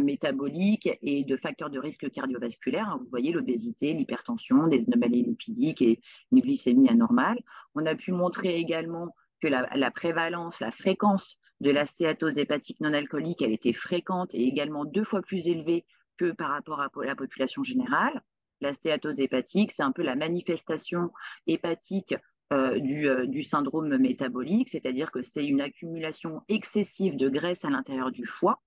métaboliques et de facteurs de risque cardiovasculaire. Vous voyez l'obésité, l'hypertension, des anomalies lipidiques et une glycémie anormale. On a pu montrer également que la prévalence, la fréquence de la stéatose hépatique non alcoolique, elle était fréquente et également 2 fois plus élevée que par rapport à la population générale. La stéatose hépatique, c'est un peu la manifestation hépatique du syndrome métabolique, c'est-à-dire que c'est une accumulation excessive de graisse à l'intérieur du foie.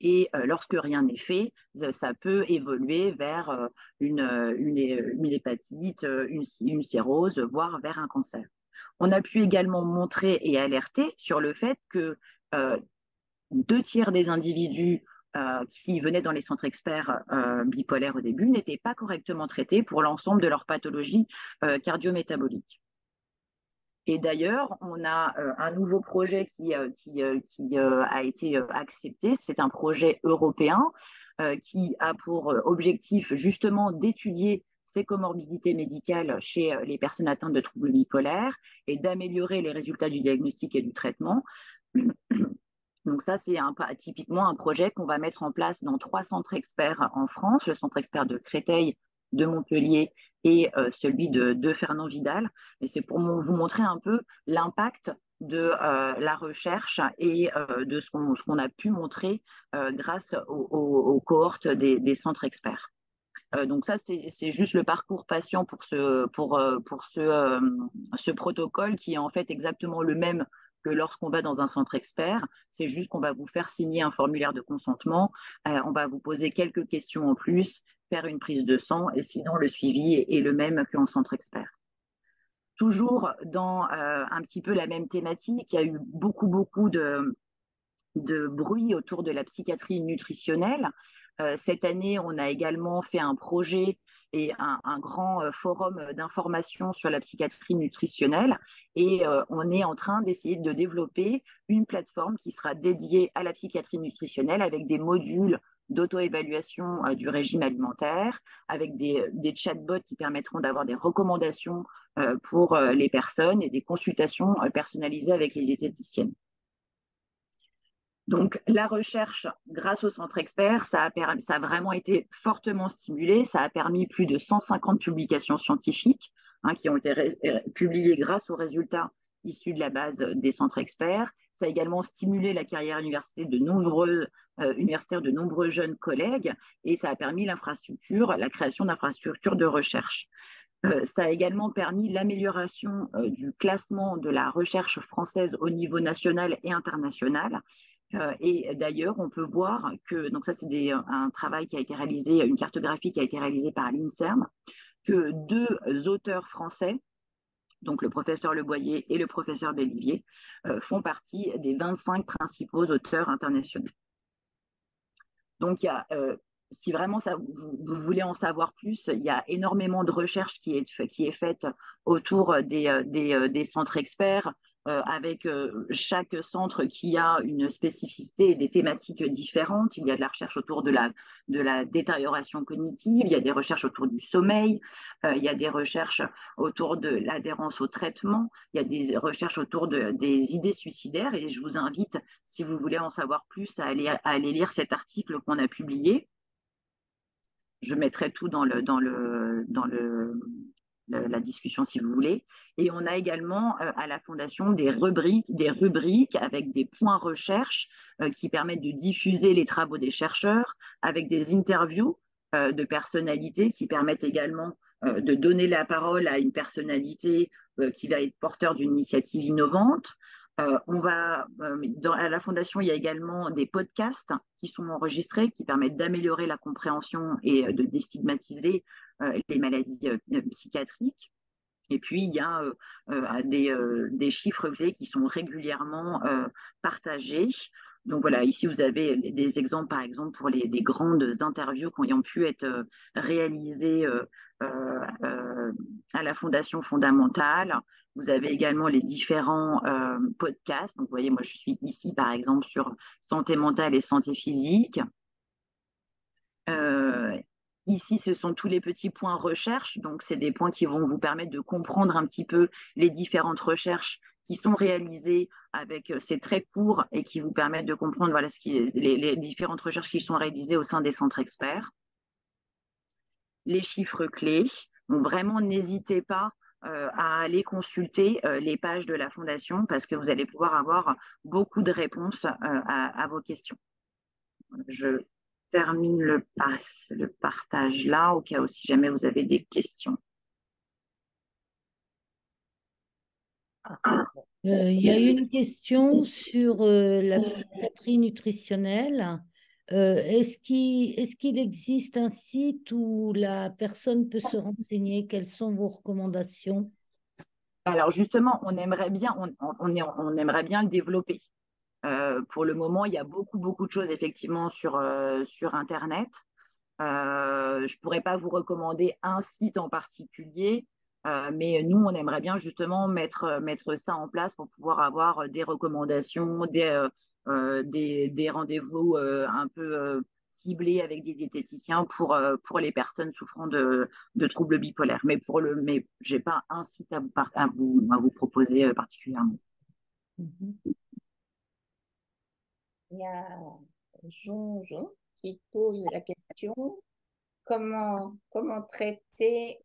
Et lorsque rien n'est fait, ça peut évoluer vers une hépatite, une cirrhose, voire vers un cancer. On a pu également montrer et alerter sur le fait que 2 tiers des individus qui venaient dans les centres experts bipolaires au début n'étaient pas correctement traités pour l'ensemble de leur pathologie cardiométabolique. Et d'ailleurs, on a un nouveau projet qui a été accepté. C'est un projet européen qui a pour objectif justement d'étudier ces comorbidités médicales chez les personnes atteintes de troubles bipolaires et d'améliorer les résultats du diagnostic et du traitement. Donc ça, c'est typiquement un projet qu'on va mettre en place dans 3 centres experts en France, le centre expert de Créteil, de Montpellier et celui de Fernand-Vidal. Et c'est pour vous montrer un peu l'impact de la recherche et de ce qu'on a pu montrer grâce aux cohortes des centres experts. Donc ça, c'est juste le parcours patient pour ce protocole qui est en fait exactement le même que lorsqu'on va dans un centre expert. C'est juste qu'on va vous faire signer un formulaire de consentement, on va vous poser quelques questions en plus, faire une prise de sang et sinon le suivi est le même qu'en centre expert. Toujours dans un petit peu la même thématique, il y a eu beaucoup de bruit autour de la psychiatrie nutritionnelle. Cette année, on a également fait un projet et un grand forum d'information sur la psychiatrie nutritionnelle et on est en train d'essayer de développer une plateforme qui sera dédiée à la psychiatrie nutritionnelle avec des modules d'auto-évaluation du régime alimentaire, avec des chatbots qui permettront d'avoir des recommandations pour les personnes et des consultations personnalisées avec les diététiciennes. Donc, la recherche grâce au centre expert, ça a vraiment été fortement stimulé. Ça a permis plus de 150 publications scientifiques qui ont été publiées grâce aux résultats issus de la base des centres experts. Ça a également stimulé la carrière universitaire de nombreux jeunes collègues et ça a permis la création d'infrastructures de recherche. Ça a également permis l'amélioration du classement de la recherche française au niveau national et international. Et d'ailleurs, on peut voir que, donc ça c'est un travail qui a été réalisé, une cartographie qui a été réalisée par l'Inserm, que deux auteurs français, donc le professeur Le Boyer et le professeur Bellivier, font partie des 25 principaux auteurs internationaux. Donc il y a, si vraiment vous voulez en savoir plus, il y a énormément de recherche qui est faite autour des centres experts, avec chaque centre qui a une spécificité et des thématiques différentes. Il y a de la recherche autour de la détérioration cognitive, il y a des recherches autour du sommeil, il y a des recherches autour de l'adhérence au traitement, il y a des recherches autour des idées suicidaires et je vous invite, si vous voulez en savoir plus, à aller lire cet article qu'on a publié. Je mettrai tout dans la discussion si vous voulez. Et on a également à la Fondation des rubriques avec des points recherche qui permettent de diffuser les travaux des chercheurs, avec des interviews de personnalités qui permettent également de donner la parole à une personnalité qui va être porteur d'une initiative innovante. À la Fondation, il y a également des podcasts qui sont enregistrés, qui permettent d'améliorer la compréhension et de déstigmatiser les maladies psychiatriques. Et puis, il y a des chiffres clés qui sont régulièrement partagés. Donc voilà, ici, vous avez des exemples, par exemple, pour des grandes interviews qui ont pu être réalisées à la Fondation FondaMental. Vous avez également les différents podcasts. Donc, vous voyez, moi, je suis ici, par exemple, sur santé mentale et santé physique. Ici, ce sont tous les petits points recherche. Donc, c'est des points qui vont vous permettre de comprendre un petit peu les différentes recherches qui sont réalisées avec ces traits courts et qui vous permettent de comprendre voilà, les différentes recherches qui sont réalisées au sein des centres experts. Les chiffres clés. Donc, vraiment, n'hésitez pas à aller consulter les pages de la Fondation parce que vous allez pouvoir avoir beaucoup de réponses à vos questions. Je termine le partage là au cas où si jamais vous avez des questions. Il y a une question sur la psychiatrie nutritionnelle. Est-ce qu'il existe un site où la personne peut se renseigner? Quelles sont vos recommandations? Alors justement, on aimerait bien le développer. Pour le moment, il y a beaucoup de choses effectivement sur Internet. Je ne pourrais pas vous recommander un site en particulier, mais nous, on aimerait bien justement mettre ça en place pour pouvoir avoir des recommandations, des rendez-vous un peu ciblés avec des diététiciens pour les personnes souffrant de troubles bipolaires. Mais je n'ai pas un site à vous proposer particulièrement. Il y a Jonjon qui pose la question, comment traiter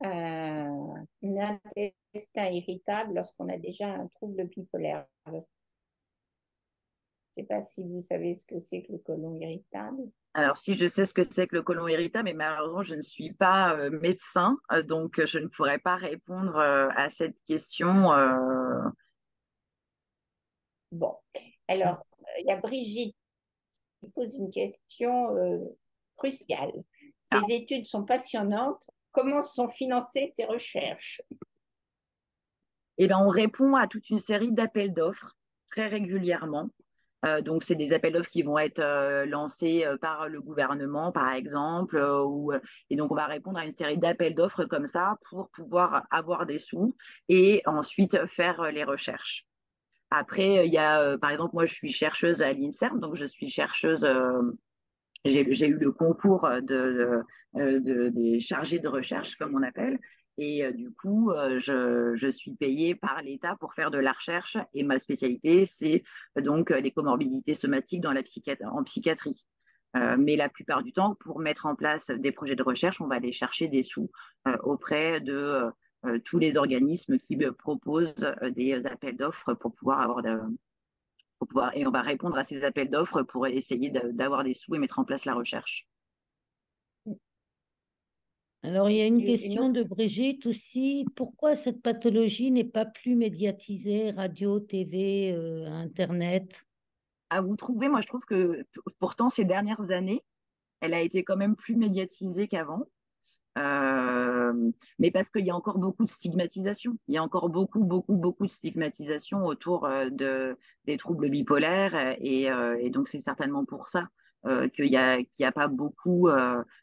un intestin irritable lorsqu'on a déjà un trouble bipolaire. Je ne sais pas si vous savez ce que c'est que le côlon irritable. Alors, si je sais ce que c'est que le côlon irritable, mais malheureusement, je ne suis pas médecin, donc je ne pourrais pas répondre à cette question. Bon, alors, il y a Brigitte qui pose une question cruciale. Ces études sont passionnantes. Comment sont financées ces recherches? Eh bien, on répond à toute une série d'appels d'offres très régulièrement. Donc, c'est des appels d'offres qui vont être lancés par le gouvernement, par exemple. Et donc, on va répondre à une série d'appels d'offres comme ça pour pouvoir avoir des sous et ensuite faire les recherches. Après, il y a, par exemple, moi, je suis chercheuse à l'Inserm, donc je suis chercheuse… J'ai eu le concours des chargés de recherche, comme on appelle, et du coup, je suis payée par l'État pour faire de la recherche, et ma spécialité, c'est donc les comorbidités somatiques dans en psychiatrie. Mais la plupart du temps, pour mettre en place des projets de recherche, on va aller chercher des sous auprès de tous les organismes qui proposent des appels d'offres pour pouvoir avoir… et on va répondre à ces appels d'offres pour essayer d'avoir des sous et mettre en place la recherche. Alors, il y a une question de Brigitte aussi. Pourquoi cette pathologie n'est pas plus médiatisée, radio, TV, Internet? Ah, vous trouvez? Moi, je trouve que pourtant, ces dernières années, elle a été quand même plus médiatisée qu'avant. Mais parce qu'il y a encore beaucoup de stigmatisation. Il y a encore beaucoup de stigmatisation autour des troubles bipolaires. Et donc, c'est certainement pour ça qu'il n'y a pas beaucoup,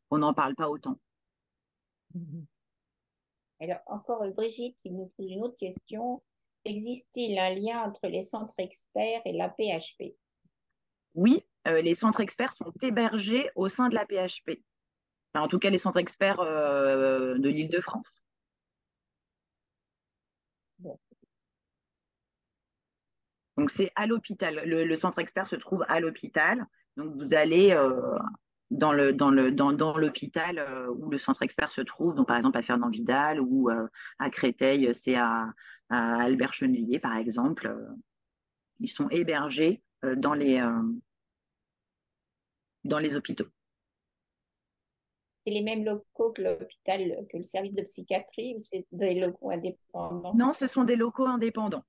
on n'en parle pas autant. Alors, encore Brigitte qui nous pose une autre question. Existe-t-il un lien entre les centres experts et la PHP? Oui, les centres experts sont hébergés au sein de la PHP. En tout cas, les centres experts de l'Île-de-France. Donc, c'est à l'hôpital. Le centre expert se trouve à l'hôpital. Donc, vous allez dans l'hôpital où le centre expert se trouve. Donc, par exemple, à Fernand-Vidal ou à Créteil, c'est à Albert-Chenevier, par exemple. Ils sont hébergés dans les hôpitaux. C'est les mêmes locaux que l'hôpital, que le service de psychiatrie, ou c'est des locaux indépendants? Non, ce sont des locaux indépendants.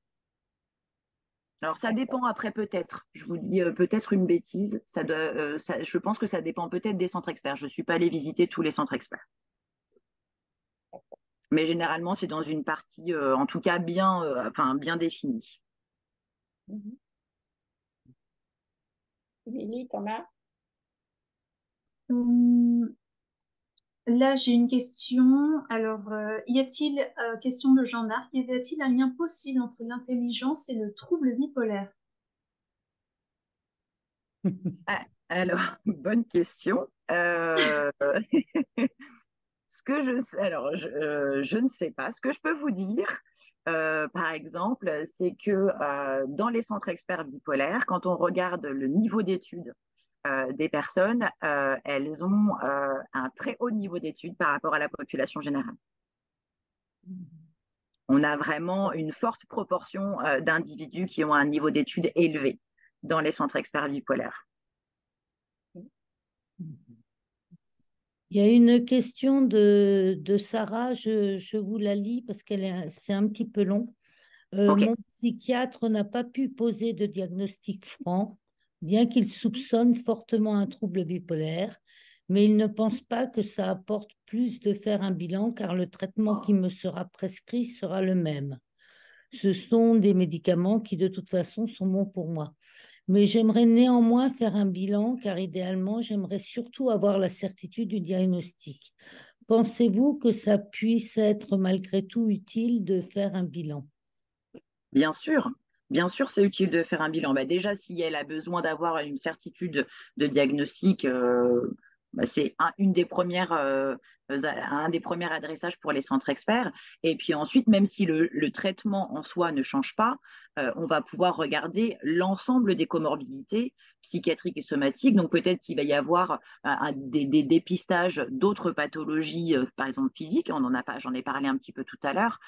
Alors, ça dépend après peut-être. Je vous dis peut-être une bêtise. Je pense que ça dépend peut-être des centres experts. Je ne suis pas allée visiter tous les centres experts. Mais généralement, c'est dans une partie, en tout cas, bien définie. Émilie, t'en as? Là, j'ai une question. Alors, y a-t-il, question de Jean d'Arc, y a-t-il un lien possible entre l'intelligence et le trouble bipolaire? Alors, bonne question. Je ne sais pas. Ce que je peux vous dire, par exemple, c'est que dans les centres experts bipolaires, quand on regarde le niveau d'études, des personnes, elles ont un très haut niveau d'études par rapport à la population générale. On a vraiment une forte proportion d'individus qui ont un niveau d'études élevé dans les centres experts bipolaires. Il y a une question de Sarah, je vous la lis parce que c'est un petit peu long. Okay. Mon psychiatre n'a pas pu poser de diagnostic franc, bien qu'il soupçonne fortement un trouble bipolaire, mais il ne pense pas que ça apporte plus de faire un bilan car le traitement qui me sera prescrit sera le même. Ce sont des médicaments qui de toute façon sont bons pour moi. Mais j'aimerais néanmoins faire un bilan car idéalement, j'aimerais surtout avoir la certitude du diagnostic. Pensez-vous que ça puisse être malgré tout utile de faire un bilan? Bien sûr. Bien sûr, c'est utile de faire un bilan. Bah déjà, si elle a besoin d'avoir une certitude de diagnostic, c'est une des premières un des premiers adressages pour les centres experts. Et puis ensuite, même si le traitement en soi ne change pas, on va pouvoir regarder l'ensemble des comorbidités psychiatriques et somatiques. Donc peut-être qu'il va y avoir des dépistages d'autres pathologies, par exemple physiques, j'en ai parlé un petit peu tout à l'heure,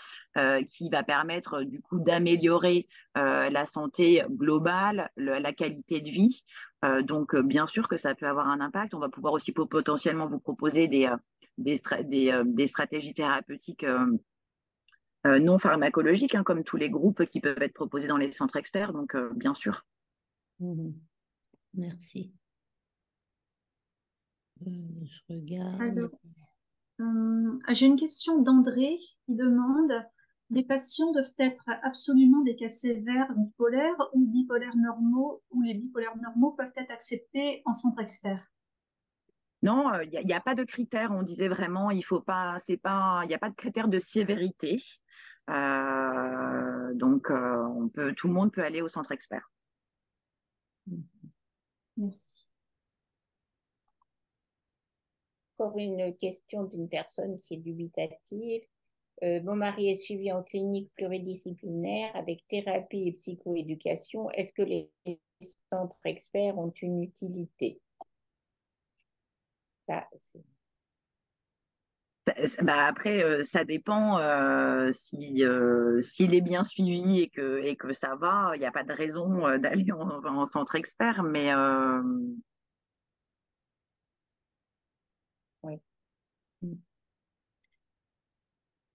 qui va permettre du coup d'améliorer la santé globale, la qualité de vie. Donc bien sûr que ça peut avoir un impact. On va pouvoir aussi potentiellement vous proposer des stratégies thérapeutiques non pharmacologiques, hein, comme tous les groupes qui peuvent être proposés dans les centres experts, donc bien sûr. Mmh. Merci. Je regarde. J'ai une question d'André qui demande, les patients doivent être absolument des cas sévères bipolaires ou bipolaires normaux, ou les bipolaires normaux peuvent être acceptés en centre expert? Non, il n'y a pas de critères. On disait vraiment, il n'y a pas de critères de sévérité. Donc, tout le monde peut aller au centre expert. Merci. Encore une question d'une personne qui est dubitative. Mon mari est suivi en clinique pluridisciplinaire avec thérapie et psychoéducation. Est-ce que les centres experts ont une utilité? Après, ça dépend s'il est bien suivi et que ça va. Il n'y a pas de raison d'aller en centre expert, mais... Oui.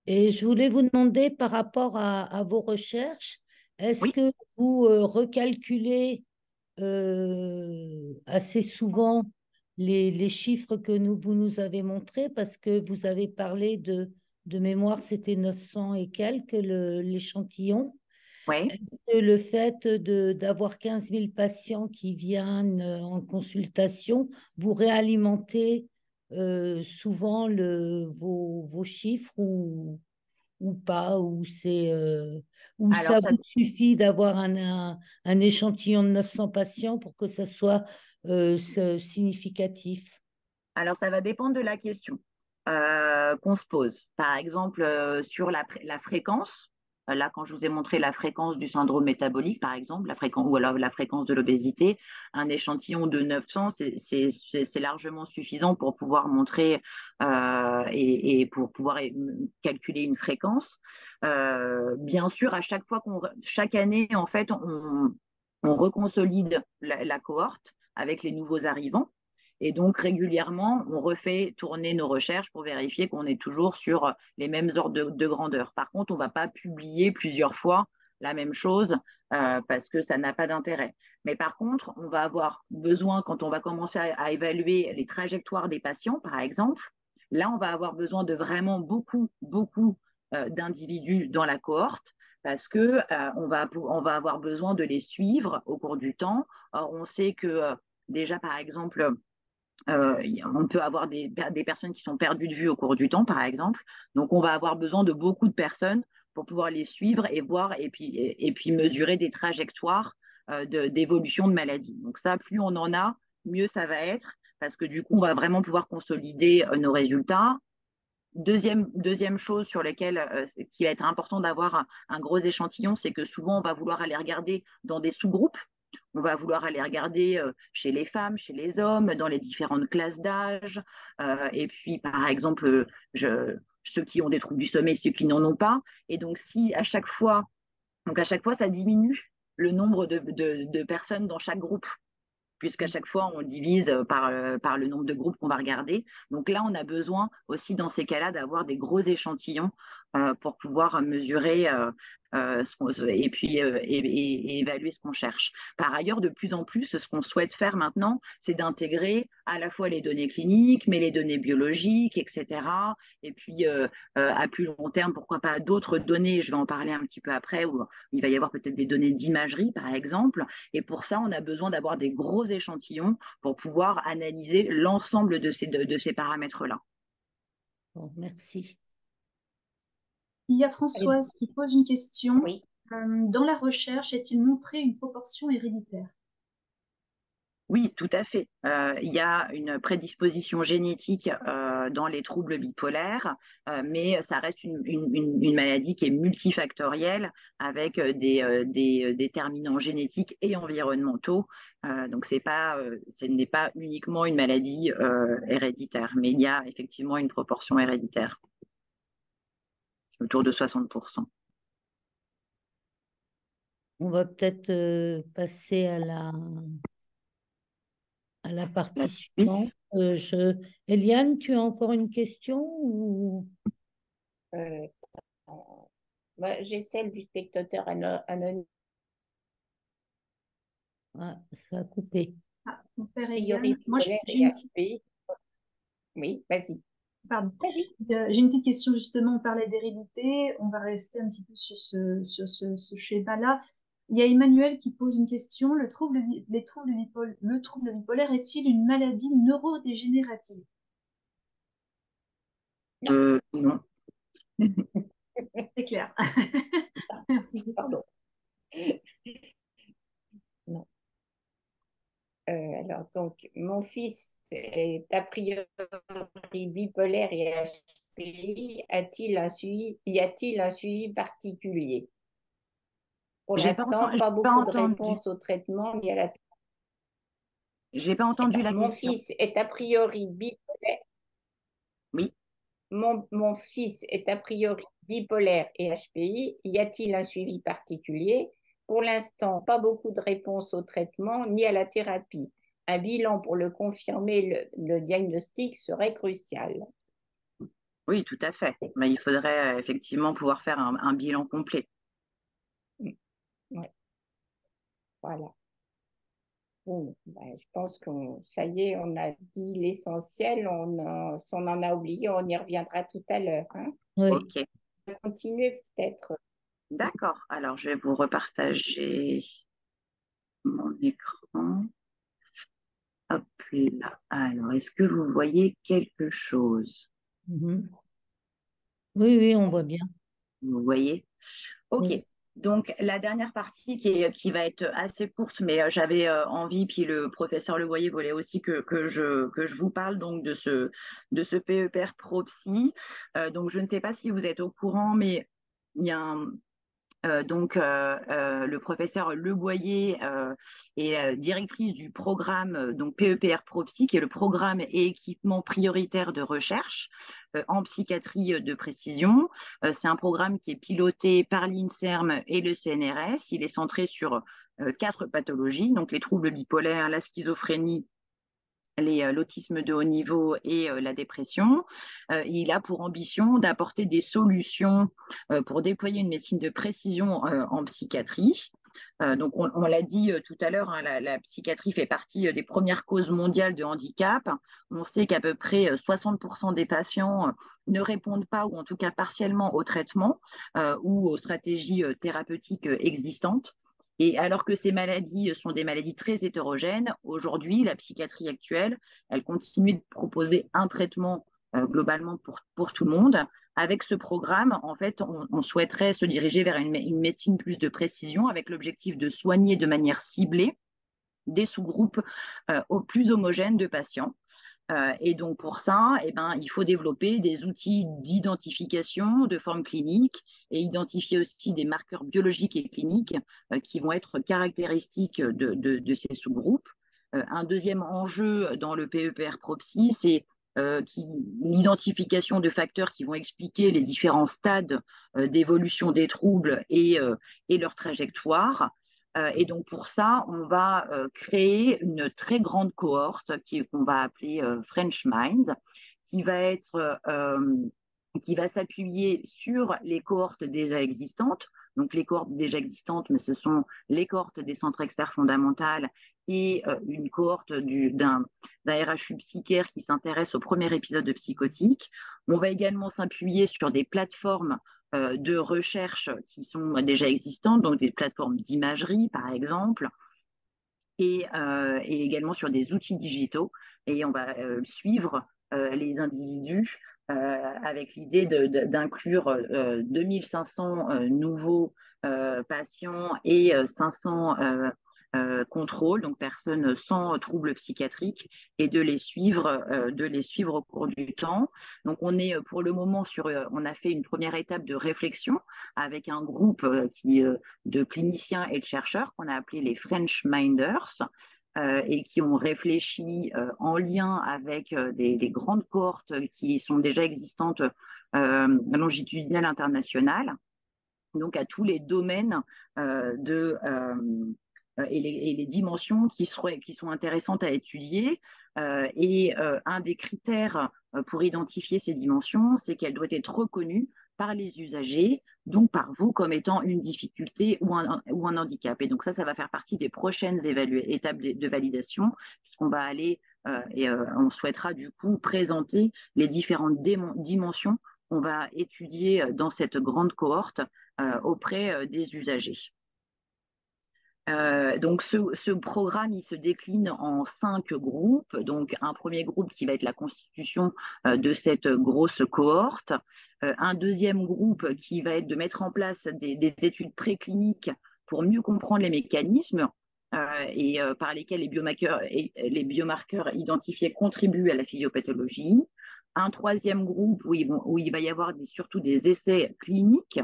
Et je voulais vous demander par rapport à vos recherches, est-ce que vous recalculez assez souvent les chiffres que vous nous avez montrés, parce que vous avez parlé de mémoire, c'était 900 et quelques l'échantillon. Oui. Est-ce que le fait d'avoir 15 000 patients qui viennent en consultation, vous réalimentez souvent vos chiffres ou pas, ou vous suffit d'avoir un échantillon de 900 patients pour que ça soit significatif? Alors, ça va dépendre de la question qu'on se pose. Par exemple, sur la fréquence, là, quand je vous ai montré la fréquence du syndrome métabolique, par exemple, ou alors la fréquence de l'obésité, un échantillon de 900, c'est largement suffisant pour pouvoir montrer et pour pouvoir calculer une fréquence. Bien sûr, à chaque fois chaque année, en fait, on reconsolide la cohorte avec les nouveaux arrivants. Et donc, régulièrement, on refait tourner nos recherches pour vérifier qu'on est toujours sur les mêmes ordres de grandeur. Par contre, on ne va pas publier plusieurs fois la même chose parce que ça n'a pas d'intérêt. Mais par contre, on va avoir besoin, quand on va commencer à évaluer les trajectoires des patients, par exemple, là, on va avoir besoin de vraiment beaucoup, beaucoup d'individus dans la cohorte, parce qu'on va avoir besoin de les suivre au cours du temps. Or, on sait que déjà, par exemple, on peut avoir des personnes qui sont perdues de vue au cours du temps, par exemple. Donc, on va avoir besoin de beaucoup de personnes pour pouvoir les suivre et voir et puis mesurer des trajectoires d'évolution de maladie. Donc ça, plus on en a, mieux ça va être, parce que du coup, on va vraiment pouvoir consolider nos résultats. Deuxième chose sur laquelle qui va être important d'avoir un gros échantillon, c'est que souvent, on va vouloir aller regarder dans des sous-groupes. On va vouloir aller regarder chez les femmes, chez les hommes, dans les différentes classes d'âge. Et puis, par exemple, ceux qui ont des troubles du sommeil, ceux qui n'en ont pas. Et donc, si à chaque fois, ça diminue le nombre de personnes dans chaque groupe, puisqu'à chaque fois, on divise par le nombre de groupes qu'on va regarder. Donc là, on a besoin aussi, dans ces cas-là, d'avoir des gros échantillons pour pouvoir mesurer et évaluer ce qu'on cherche. Par ailleurs, de plus en plus, ce qu'on souhaite faire maintenant, c'est d'intégrer à la fois les données cliniques, mais les données biologiques, etc. Et puis, à plus long terme, pourquoi pas d'autres données, je vais en parler un petit peu après, où il va y avoir peut-être des données d'imagerie, par exemple. Et pour ça, on a besoin d'avoir des gros échantillons pour pouvoir analyser l'ensemble de ces paramètres-là. Bon, merci. Il y a Françoise qui pose une question. Oui. Dans la recherche, est-il montré une proportion héréditaire? Oui, tout à fait. Il y a une prédisposition génétique dans les troubles bipolaires, mais ça reste une maladie qui est multifactorielle avec des déterminants génétiques et environnementaux. Donc ce n'est pas uniquement une maladie héréditaire, mais il y a effectivement une proportion héréditaire, autour de 60%. On va peut-être passer à la partie suivante. Eliane, tu as encore une question ou... J'ai celle du spectateur anonyme. Ah, ça a coupé. Ah, mon père Eliane, moi j'ai une... Oui, vas-y. Pardon. J'ai une petite question justement, on parlait d'hérédité, on va rester un petit peu sur ce schéma-là. Il y a Emmanuel qui pose une question, le trouble bipolaire est-il une maladie neurodégénérative? Non. C'est clair. Merci. Pardon. Non. Alors donc, mon fils est a priori bipolaire et HPI, y a-t-il un suivi particulier? Pour l'instant, pas beaucoup de réponses au traitement ni à la... J'ai pas entendu la question. Mon fils est a priori bipolaire. Oui. Mon fils est a priori bipolaire et HPI. Y a-t-il un suivi particulier? Pour l'instant, pas beaucoup de réponses au traitement ni à la thérapie. Un bilan pour le confirmer, le diagnostic serait crucial. Oui, tout à fait. Mais il faudrait effectivement pouvoir faire un bilan complet. Ouais. Voilà. Bon, ben, je pense que ça y est, on a dit l'essentiel. Si on en a oublié, on y reviendra tout à l'heure. Hein. Oui. Okay. On va continuer peut-être. D'accord. Alors, je vais vous repartager mon écran. Hop là. Alors, est-ce que vous voyez quelque chose? Oui, on voit bien. Vous voyez? OK. Oui. Donc, la dernière partie qui va être assez courte, mais j'avais envie, puis le professeur Le Boyer voulait aussi que je vous parle donc de ce PEPR ProPsy. Donc, je ne sais pas si vous êtes au courant, mais il y a le professeur Le Boyer est directrice du programme donc PEPR ProPsy, qui est le programme et équipement prioritaire de recherche en psychiatrie de précision. C'est un programme qui est piloté par l'Inserm et le CNRS. Il est centré sur 4 pathologies, donc les troubles bipolaires, la schizophrénie, l'autisme de haut niveau et la dépression. Il a pour ambition d'apporter des solutions pour déployer une médecine de précision en psychiatrie. Donc, on l'a dit tout à l'heure, hein, la psychiatrie fait partie des premières causes mondiales de handicap. On sait qu'à peu près 60% des patients ne répondent pas, ou en tout cas partiellement, aux traitements ou aux stratégies thérapeutiques existantes. Et alors que ces maladies sont des maladies très hétérogènes, aujourd'hui, la psychiatrie actuelle, elle continue de proposer un traitement globalement pour tout le monde. Avec ce programme, en fait, on souhaiterait se diriger vers une médecine plus de précision avec l'objectif de soigner de manière ciblée des sous-groupes au plus homogènes de patients. Et donc, pour ça, il faut développer des outils d'identification de forme clinique et identifier aussi des marqueurs biologiques et cliniques qui vont être caractéristiques de ces sous-groupes. Un deuxième enjeu dans le PEPR ProPsy, c'est l'identification de facteurs qui vont expliquer les différents stades d'évolution des troubles et leur trajectoire. Et donc, pour ça, on va créer une très grande cohorte qu'on va appeler French Minds, qui va s'appuyer sur les cohortes déjà existantes. Donc, les cohortes déjà existantes, mais ce sont les cohortes des centres experts fondamentaux et une cohorte d'un RHU psychiatre qui s'intéresse au premier épisode de psychotique. On va également s'appuyer sur des plateformes de recherche qui sont déjà existantes, donc des plateformes d'imagerie par exemple, et également sur des outils digitaux. Et on va suivre les individus avec l'idée d'inclure 2500 nouveaux patients et 500 contrôle, donc personnes sans troubles psychiatriques, et de les suivre au cours du temps. Donc on est pour le moment sur, on a fait une première étape de réflexion avec un groupe de cliniciens et de chercheurs qu'on a appelé les French Minds, et qui ont réfléchi en lien avec des grandes cohortes qui sont déjà existantes longitudinales internationales, donc à tous les domaines et les dimensions qui sont intéressantes à étudier. Un des critères pour identifier ces dimensions, c'est qu'elle doit être reconnue par les usagers, donc par vous, comme étant une difficulté ou un handicap. Et donc ça va faire partie des prochaines étapes de validation, puisqu'on va aller on souhaitera du coup présenter les différentes dimensions qu'on va étudier dans cette grande cohorte auprès des usagers. Donc ce programme, il se décline en 5 groupes. Donc un premier groupe qui va être la constitution de cette grosse cohorte, un deuxième groupe qui va être de mettre en place des études précliniques pour mieux comprendre les mécanismes par lesquels les biomarqueurs identifiés contribuent à la physiopathologie, un troisième groupe où il va y avoir surtout des essais cliniques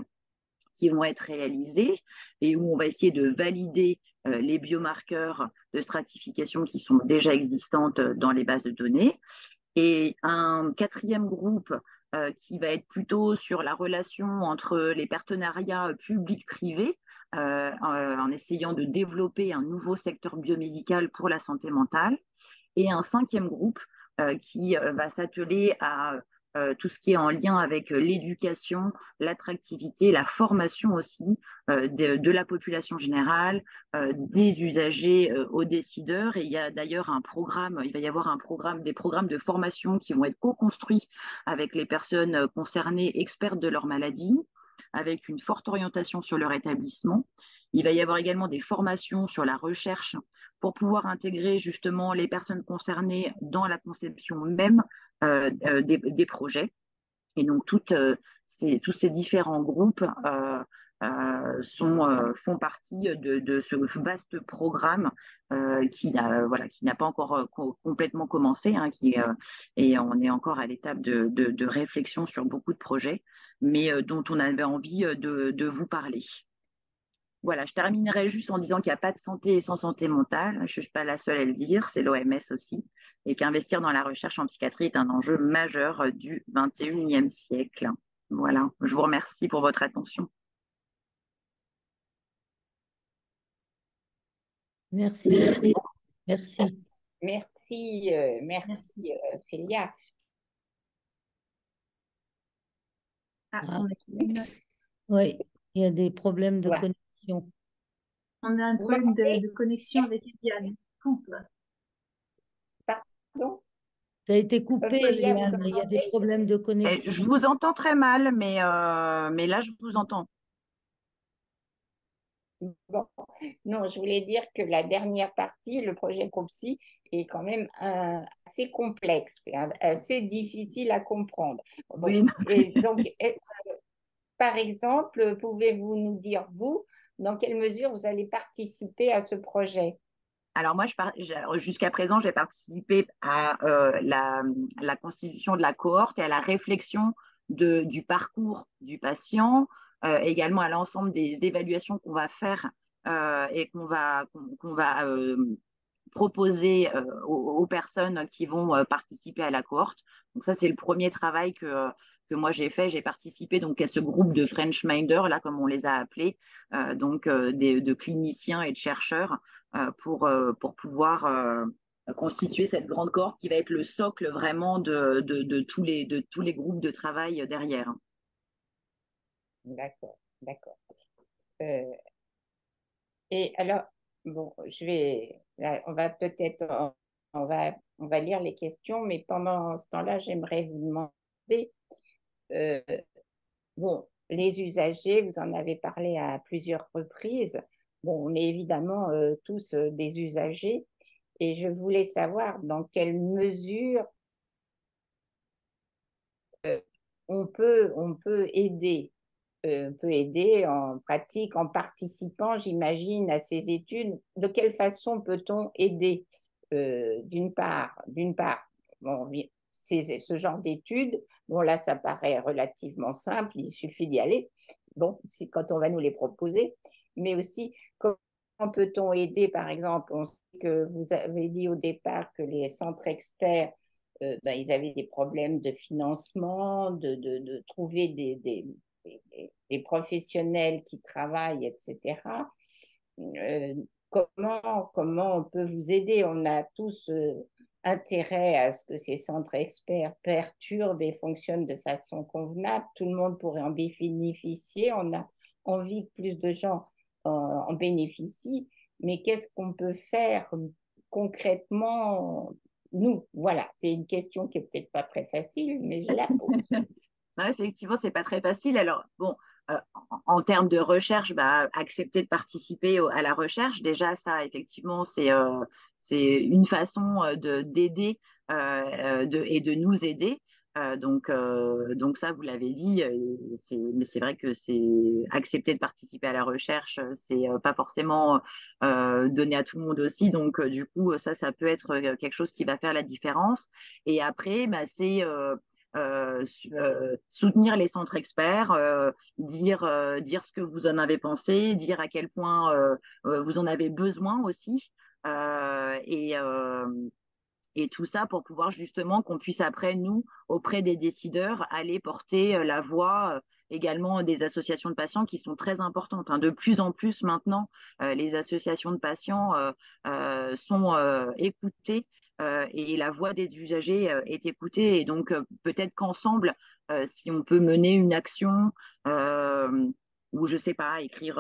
qui vont être réalisés et où on va essayer de valider les biomarqueurs de stratification qui sont déjà existantes dans les bases de données. Et un quatrième groupe qui va être plutôt sur la relation entre les partenariats public-privé, en essayant de développer un nouveau secteur biomédical pour la santé mentale. Et un cinquième groupe qui va s'atteler à tout ce qui est en lien avec l'éducation, l'attractivité, la formation aussi de la population générale, des usagers aux décideurs. Et il y a d'ailleurs un programme, il va y avoir des programmes de formation qui vont être co-construits avec les personnes concernées, expertes de leur maladie, avec une forte orientation sur leur établissement. Il va y avoir également des formations sur la recherche pour pouvoir intégrer justement les personnes concernées dans la conception même des projets. Et donc tous ces différents groupes font partie de ce vaste programme qui n'a pas encore complètement commencé, hein, et on est encore à l'étape de réflexion sur beaucoup de projets, mais dont on avait envie de vous parler. Voilà, je terminerai juste en disant qu'il n'y a pas de santé sans santé mentale. Je ne suis pas la seule à le dire, c'est l'OMS aussi, et qu'investir dans la recherche en psychiatrie est un enjeu majeur du 21e siècle. Voilà, je vous remercie pour votre attention. Merci, merci, merci. Merci, merci Félia. Oui, il y a des problèmes de connexion. On a un problème de connexion avec Eliane. Coupe. Pardon? Ça a été coupé, Eliane. Il y a des problèmes de connexion. Je vous entends très mal, mais là, je vous entends. Bon. Non, je voulais dire que la dernière partie, le projet ProPsy, est quand même assez complexe, assez difficile à comprendre. Oui. Et donc, par exemple, pouvez-vous nous dire, vous, dans quelle mesure vous allez participer à ce projet? Alors moi, jusqu'à présent, j'ai participé à la constitution de la cohorte et à la réflexion du parcours du patient, également à l'ensemble des évaluations qu'on va faire et qu'on va proposer aux personnes qui vont participer à la cohorte. Donc ça, c'est le premier travail que moi j'ai fait. J'ai participé donc à ce groupe de French Minders, là comme on les a appelés, de cliniciens et de chercheurs pour pouvoir constituer cette grande cohorte qui va être le socle vraiment de tous les groupes de travail derrière. D'accord, d'accord. Et alors, bon, on va lire les questions, mais pendant ce temps-là, j'aimerais vous demander, les usagers, vous en avez parlé à plusieurs reprises. Bon, on est évidemment tous des usagers, et je voulais savoir dans quelle mesure on peut aider. on peut aider en pratique, en participant, j'imagine, à ces études. De quelle façon peut-on aider d'une part, bon, ce genre d'études, bon là ça paraît relativement simple, il suffit d'y aller, bon, c'est quand on va nous les proposer, mais aussi comment peut-on aider, par exemple, on sait que vous avez dit au départ que les centres experts, ils avaient des problèmes de financement, de trouver des professionnels qui travaillent, etc. Comment on peut vous aider? On a tous intérêt à ce que ces centres experts perturbent et fonctionnent de façon convenable. Tout le monde pourrait en bénéficier. On a envie que plus de gens en bénéficient. Mais qu'est-ce qu'on peut faire concrètement, nous? Voilà, c'est une question qui n'est peut-être pas très facile, mais je la pose. Non, effectivement, ce n'est pas très facile. Alors, bon, en termes de recherche, accepter de participer à la recherche, déjà, ça, effectivement, c'est une façon d'aider et de nous aider. Donc ça, vous l'avez dit, mais c'est vrai que c'est accepter de participer à la recherche, c'est pas forcément donné à tout le monde aussi. Donc, du coup, ça peut être quelque chose qui va faire la différence. Et après, c'est... soutenir les centres experts, dire ce que vous en avez pensé, dire à quel point vous en avez besoin aussi, et tout ça pour pouvoir justement qu'on puisse après, nous, auprès des décideurs, aller porter la voix également des associations de patients qui sont très importantes. De plus en plus maintenant, les associations de patients sont écoutées. Et la voix des usagers est écoutée. Et donc, peut-être qu'ensemble, si on peut mener une action ou, je ne sais pas, écrire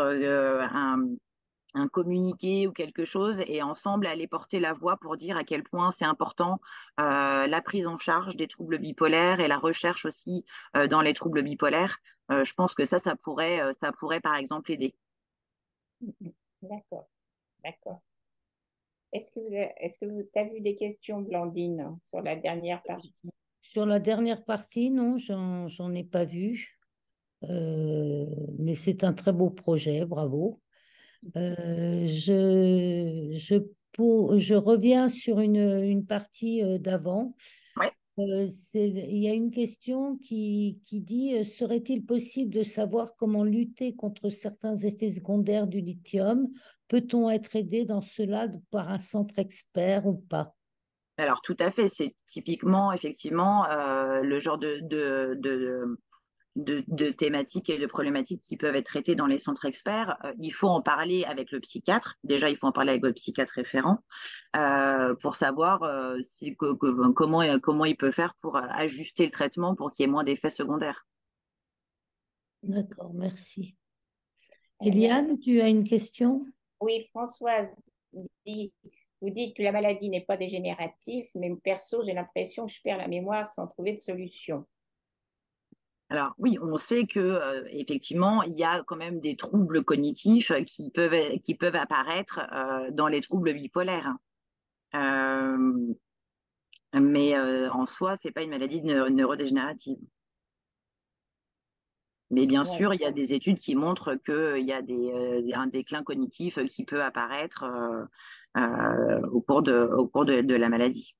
un communiqué ou quelque chose, et ensemble, aller porter la voix pour dire à quel point c'est important la prise en charge des troubles bipolaires et la recherche aussi dans les troubles bipolaires. Je pense que ça pourrait, par exemple, aider. D'accord, d'accord. Est-ce que vous avez vu des questions, Blandine, sur la dernière partie? Sur la dernière partie, non, j'en ai pas vu. Mais c'est un très beau projet, bravo. Je reviens sur une partie d'avant. Ouais. Il y a une question qui dit « Serait-il possible de savoir comment lutter contre certains effets secondaires du lithium? Peut-on être aidé dans cela par un centre expert ou pas ?» Alors, tout à fait. C'est typiquement, effectivement, le genre de thématiques et de problématiques qui peuvent être traitées dans les centres experts. Il faut en parler avec le psychiatre. Déjà, il faut en parler avec votre psychiatre référent pour savoir comment il peut faire pour ajuster le traitement pour qu'il y ait moins d'effets secondaires. D'accord, merci. Eliane, tu as une question? Oui, Françoise dit... Vous dites que la maladie n'est pas dégénérative, mais perso, j'ai l'impression que je perds la mémoire sans trouver de solution. Alors oui, on sait que effectivement, il y a quand même des troubles cognitifs qui peuvent apparaître dans les troubles bipolaires. Mais en soi, c'est pas une maladie neurodégénérative. Mais bien sûr, il y a des études qui montrent qu'il y a un déclin cognitif qui peut apparaître au cours de la maladie.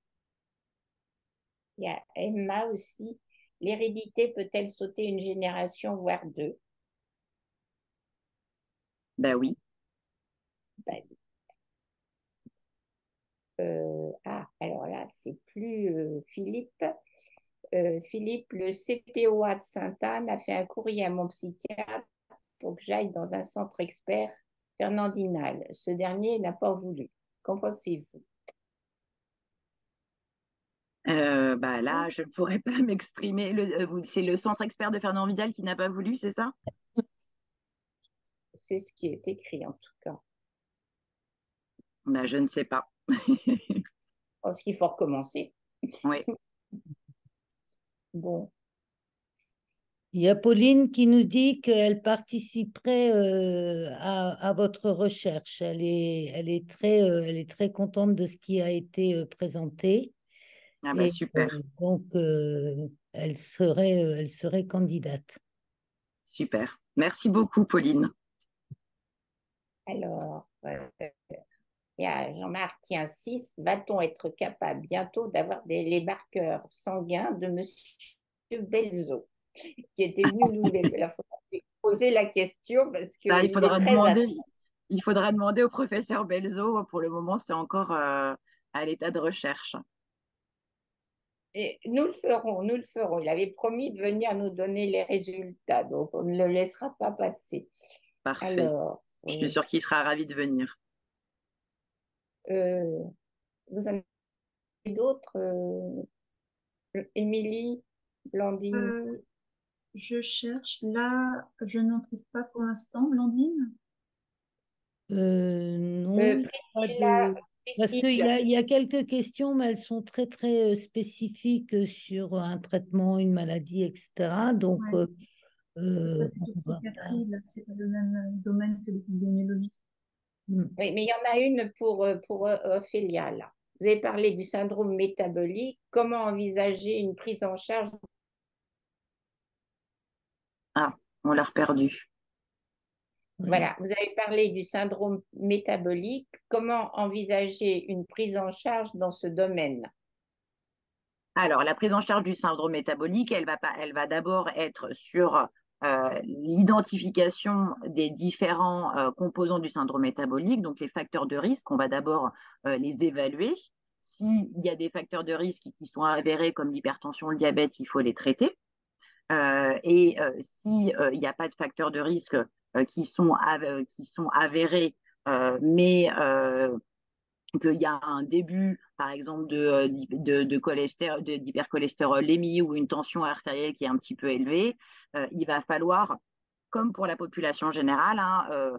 Il y a Emma aussi. L'hérédité peut-elle sauter une génération, voire deux? Ben oui. Ben, alors là, c'est plus Philippe. Philippe, le CPOA de Sainte-Anne a fait un courrier à mon psychiatre pour que j'aille dans un centre expert Fernand-Vidal. Ce dernier n'a pas voulu. Qu'en pensez-vous? Là, je ne pourrais pas m'exprimer. C'est le centre expert de Fernand-Vidal qui n'a pas voulu, c'est ça? C'est ce qui est écrit, en tout cas. Je ne sais pas. Je pense qu'il faut recommencer. Oui. Bon. Il y a Pauline qui nous dit qu'elle participerait à votre recherche. Elle est très contente de ce qui a été présenté. Ah bah, super. Donc, elle serait candidate. Super. Merci beaucoup, Pauline. Alors, il y a Jean-Marc qui insiste, va-t-on être capable bientôt d'avoir les marqueurs sanguins de M. Belzo, qui était venu nous poser la question parce que ça, il faudra demander au professeur Belzo. Pour le moment, c'est encore à l'état de recherche. Et nous le ferons, nous le ferons. Il avait promis de venir nous donner les résultats, donc on ne le laissera pas passer. Parfait. Alors, je suis sûre qu'il sera ravi de venir. Vous en avez d'autres, Émilie, Blandine? Je cherche, là, je n'en trouve pas pour l'instant, Blandine. Non. Priscilla, parce qu'il y a quelques questions, mais elles sont très, très spécifiques sur un traitement, une maladie, etc. Donc, ouais. C'est pas le même domaine que l'épidémiologie. Oui, mais il y en a une pour Ophélia, là. Vous avez parlé du syndrome métabolique. Comment envisager une prise en charge? Ah, on l'a reperdu. Voilà, vous avez parlé du syndrome métabolique. Comment envisager une prise en charge dans ce domaine? Alors, la prise en charge du syndrome métabolique, elle va d'abord être sur l'identification des différents composants du syndrome métabolique, donc les facteurs de risque. On va d'abord les évaluer. S'il y a des facteurs de risque qui sont avérés comme l'hypertension, le diabète, il faut les traiter. S'il n'y a pas de facteurs de risque qui sont avérés, qu'il y a un début, par exemple, d'hypercholestérolémie ou une tension artérielle qui est un petit peu élevée, il va falloir, comme pour la population générale, hein,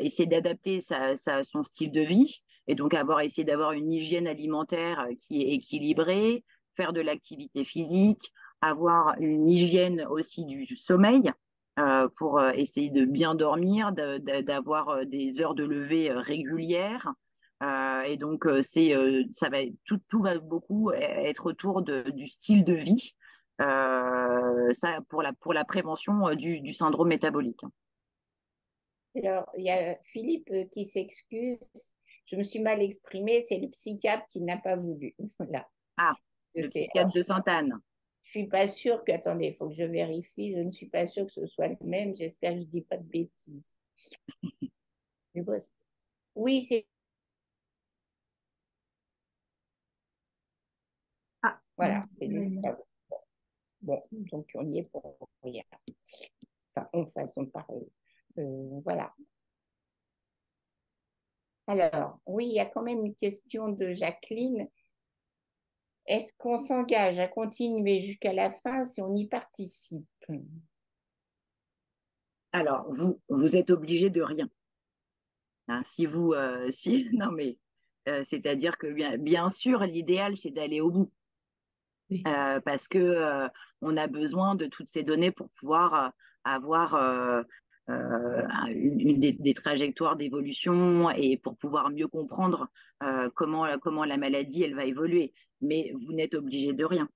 essayer d'adapter son style de vie et donc essayer d'avoir une hygiène alimentaire qui est équilibrée, faire de l'activité physique, avoir une hygiène aussi du sommeil, pour essayer de bien dormir, d'avoir des heures de lever régulières. Et donc, tout va beaucoup être autour du style de vie, ça pour la prévention du syndrome métabolique. Alors, il y a Philippe qui s'excuse. Je me suis mal exprimée, c'est le psychiatre qui n'a pas voulu. Voilà. Ah, le psychiatre de Sainte-Anne. Je ne suis pas sûre que, attendez, il faut que je vérifie, je ne suis pas sûre que ce soit le même, j'espère que je ne dis pas de bêtises. Oui, c'est... Ah, voilà, c'est lui. Bon, donc on y est pour rien. Enfin, en façon de parler. Voilà. Alors, oui, il y a quand même une question de Jacqueline. Est-ce qu'on s'engage à continuer jusqu'à la fin si on y participe? Alors, vous êtes obligé de rien. Hein, c'est-à-dire que bien sûr, l'idéal, c'est d'aller au bout. Oui. Parce que on a besoin de toutes ces données pour pouvoir avoir des trajectoires d'évolution et pour pouvoir mieux comprendre comment la maladie va évoluer. Mais vous n'êtes obligé de rien.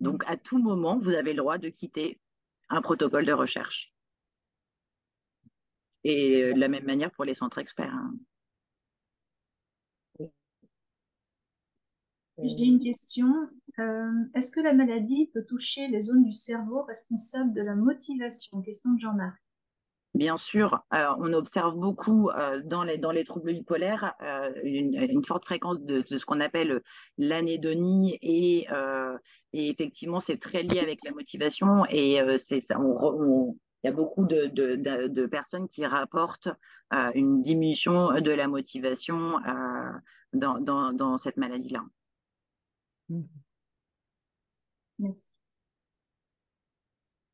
Donc, à tout moment, vous avez le droit de quitter un protocole de recherche. Et de la même manière pour les centres experts. J'ai une question. Est-ce que la maladie peut toucher les zones du cerveau responsables de la motivation? Question de Jean-Marc. Bien sûr, on observe beaucoup dans les troubles bipolaires une forte fréquence de ce qu'on appelle l'anédonie et effectivement, c'est très lié avec la motivation et il y a beaucoup de personnes qui rapportent une diminution de la motivation dans cette maladie-là. Merci.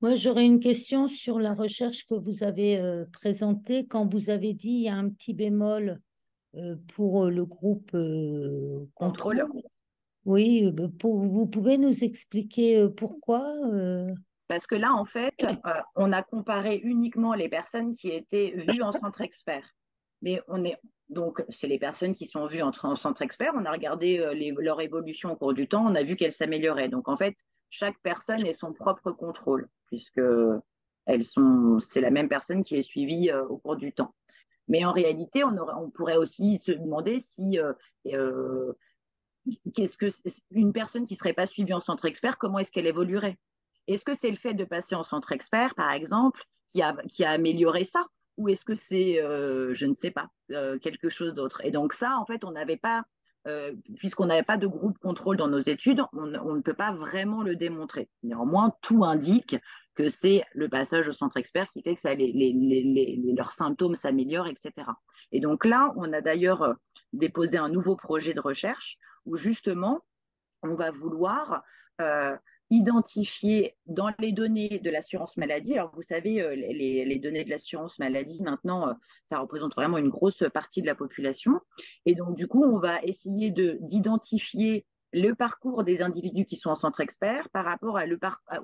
Moi, j'aurais une question sur la recherche que vous avez présentée. Quand vous avez dit il y a un petit bémol pour le groupe contrôle. Oui, vous pouvez nous expliquer pourquoi Parce que là, en fait, on a comparé uniquement les personnes qui étaient vues en centre expert. Mais c'est les personnes qui sont vues en centre expert. On a regardé leur évolution au cours du temps. On a vu qu'elles s'amélioraient. Donc, en fait, chaque personne ait son propre contrôle, puisque c'est la même personne qui est suivie au cours du temps. Mais en réalité, on pourrait aussi se demander si qu'est-ce que une personne qui ne serait pas suivie en centre expert, comment est-ce qu'elle évoluerait? Est-ce que c'est le fait de passer en centre expert, par exemple, qui a amélioré ça? Ou est-ce que c'est, je ne sais pas, quelque chose d'autre? Et donc ça, en fait, on n'avait pas, puisqu'on n'avait pas de groupe contrôle dans nos études, on ne peut pas vraiment le démontrer. Néanmoins, tout indique que c'est le passage au centre expert qui fait que ça, leurs symptômes s'améliorent, etc. Et donc là, on a d'ailleurs déposé un nouveau projet de recherche où justement, on va vouloir identifier dans les données de l'assurance maladie, alors vous savez, les données de l'assurance maladie, maintenant, ça représente vraiment une grosse partie de la population. Et donc, du coup, on va essayer d'identifier le parcours des individus qui sont en centre expert par rapport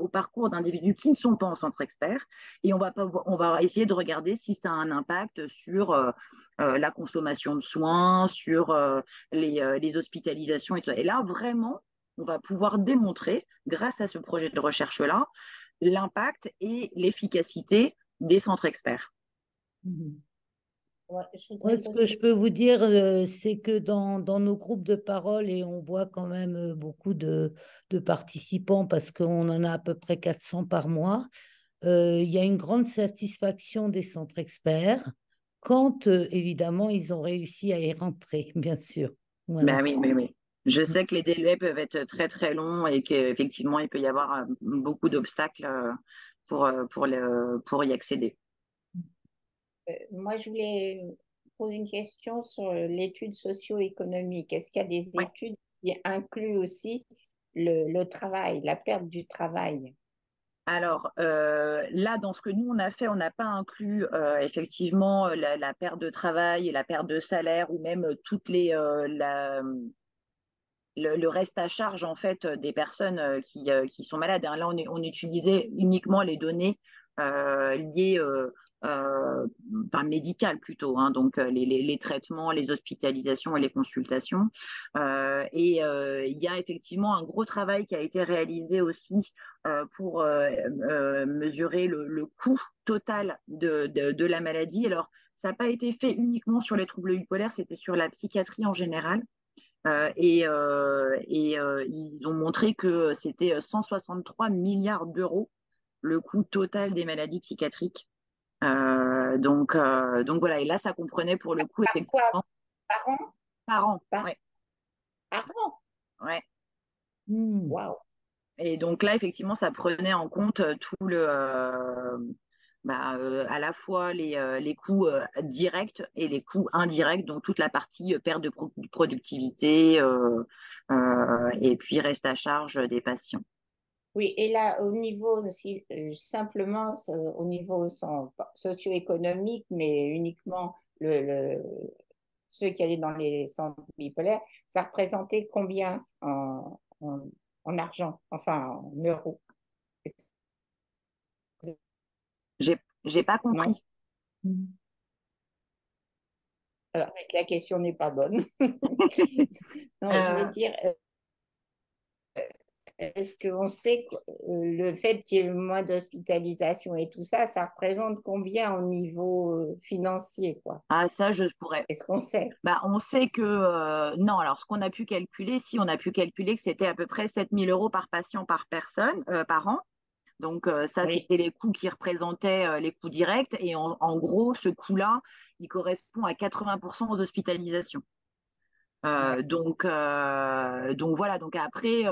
au parcours d'individus qui ne sont pas en centre expert. Et on va essayer de regarder si ça a un impact sur la consommation de soins, sur les hospitalisations et tout ça. Et là, vraiment, on va pouvoir démontrer, grâce à ce projet de recherche-là, l'impact et l'efficacité des centres experts. Mmh. Ouais, ce que je peux vous dire, c'est que dans nos groupes de parole, et on voit quand même beaucoup de participants parce qu'on en a à peu près 400 par mois, il y a une grande satisfaction des centres experts quand, évidemment, ils ont réussi à y rentrer, bien sûr. Voilà. Ben oui, oui, oui. Je sais que les délais peuvent être très très longs et qu'effectivement il peut y avoir beaucoup d'obstacles pour y accéder. Moi je voulais poser une question sur l'étude socio-économique. Est-ce qu'il y a des études qui incluent aussi le travail, la perte du travail ? Alors là, dans ce que nous on a fait, on n'a pas inclus effectivement la perte de travail et la perte de salaire ou même toutes les... Le reste à charge en fait des personnes qui sont malades. Là, on utilisait uniquement les données liées par médical plutôt, hein, donc les traitements, les hospitalisations et les consultations. Il y a effectivement un gros travail qui a été réalisé aussi pour mesurer le coût total de la maladie. Alors, ça n'a pas été fait uniquement sur les troubles bipolaires, c'était sur la psychiatrie en général. Ils ont montré que c'était 163 milliards d'euros le coût total des maladies psychiatriques. Donc voilà, et là ça comprenait pour le coup effectivement par an. Par an. Par an. Ouais. Waouh. Et donc là effectivement ça prenait en compte tout le à la fois les coûts directs et les coûts indirects, donc toute la partie perte de productivité et puis reste à charge des patients. Oui, et là, au niveau, si, simplement au niveau socio-économique, mais uniquement ceux qui allaient dans les centres bipolaires, ça représentait combien en argent, enfin en euros? J'ai pas compris. Non. Alors, c'est que la question n'est pas bonne. Non, je veux dire, est-ce qu'on sait que le fait qu'il y ait moins d'hospitalisation et tout ça, ça représente combien au niveau financier, quoi? Ah, ça, je pourrais. Est-ce qu'on sait? On sait que… non, alors ce qu'on a pu calculer, si on a pu calculer que c'était à peu près 7 000 € par patient par personne, par an. Donc, ça, oui, c'était les coûts qui représentaient les coûts directs. Et en gros, ce coût-là, il correspond à 80% aux hospitalisations. Oui. Donc, voilà. Donc, après,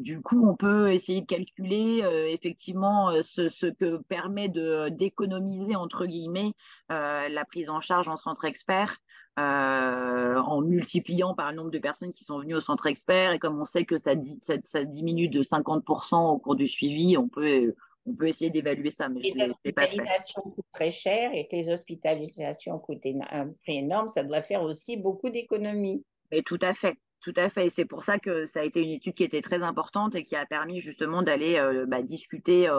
du coup, on peut essayer de calculer effectivement ce que permet d'économiser, entre guillemets, la prise en charge en centre expert. En multipliant par le nombre de personnes qui sont venues au centre expert, et comme on sait que ça diminue de 50% au cours du suivi, on peut essayer d'évaluer ça. Mais les hospitalisations coûtent très cher, et que les hospitalisations coûtent un prix énorme, ça doit faire aussi beaucoup d'économies. Mais tout à fait. Tout à fait, et c'est pour ça que ça a été une étude qui était très importante et qui a permis justement d'aller discuter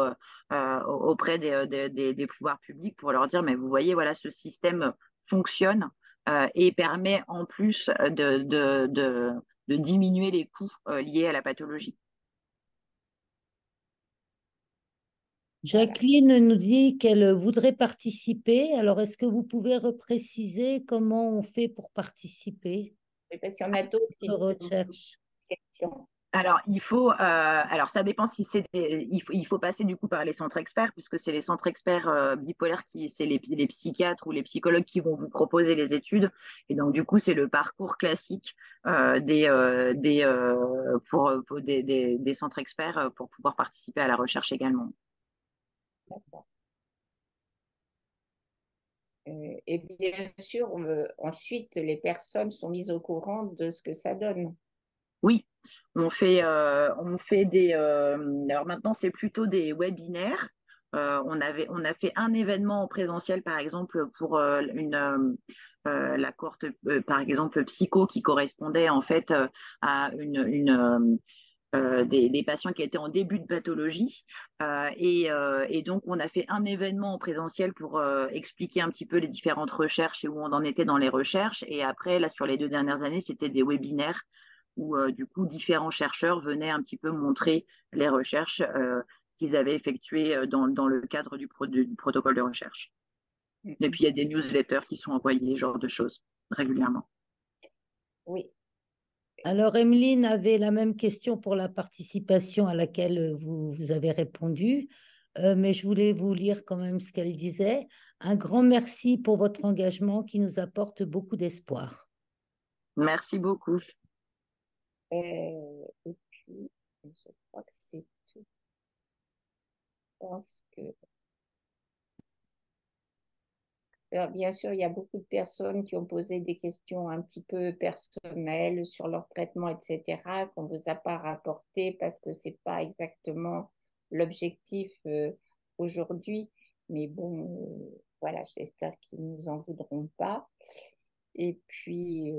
auprès des pouvoirs publics pour leur dire, mais vous voyez, voilà, ce système fonctionne et permet en plus de diminuer les coûts liés à la pathologie. Jacqueline nous dit qu'elle voudrait participer. Alors, est-ce que vous pouvez repréciser comment on fait pour participer? Oui, parce qu'il y en a d'autres qui recherchent. Alors, il faut, alors ça dépend si c'est, il faut passer du coup par les centres experts, puisque c'est les centres experts bipolaires qui, c'est les psychiatres ou les psychologues qui vont vous proposer les études. Et donc du coup, c'est le parcours classique des centres experts pour pouvoir participer à la recherche également. D'accord. Et bien sûr, ensuite, les personnes sont mises au courant de ce que ça donne. Oui, on fait des… alors maintenant, c'est plutôt des webinaires. On a fait un événement en présentiel, par exemple, pour la cohorte, par exemple, psycho, qui correspondait en fait à des patients qui étaient en début de pathologie et donc on a fait un événement en présentiel pour expliquer un petit peu les différentes recherches et où on en était dans les recherches, et après là sur les 2 dernières années c'était des webinaires où du coup différents chercheurs venaient un petit peu montrer les recherches qu'ils avaient effectuées dans le cadre du protocole de recherche. Et puis il y a des newsletters qui sont envoyés, ce genre de choses régulièrement. Oui. Alors, Emeline avait la même question pour la participation à laquelle vous avez répondu, mais je voulais vous lire quand même ce qu'elle disait. Un grand merci pour votre engagement qui nous apporte beaucoup d'espoir. Merci beaucoup. Et puis, je crois que c'est tout. Je pense que… Alors, bien sûr, il y a beaucoup de personnes qui ont posé des questions un petit peu personnelles sur leur traitement, etc., qu'on ne vous a pas rapporté parce que ce n'est pas exactement l'objectif aujourd'hui. Mais bon, voilà, j'espère qu'ils ne nous en voudront pas. Et puis,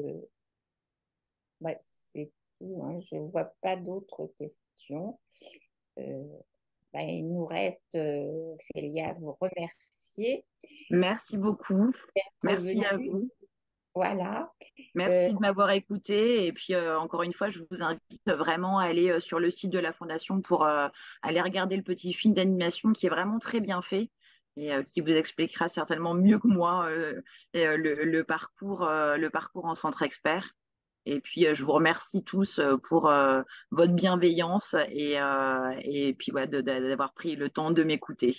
bah, c'est tout, hein. Je ne vois pas d'autres questions. Ben, il nous reste, Félia, à vous remercier. Merci beaucoup. Merci à vous. Voilà. Merci de m'avoir écouté. Et puis, encore une fois, je vous invite vraiment à aller sur le site de la Fondation pour aller regarder le petit film d'animation qui est vraiment très bien fait et qui vous expliquera certainement mieux que moi le parcours en centre expert. Et puis, je vous remercie tous pour votre bienveillance et puis ouais, d'avoir pris le temps de m'écouter.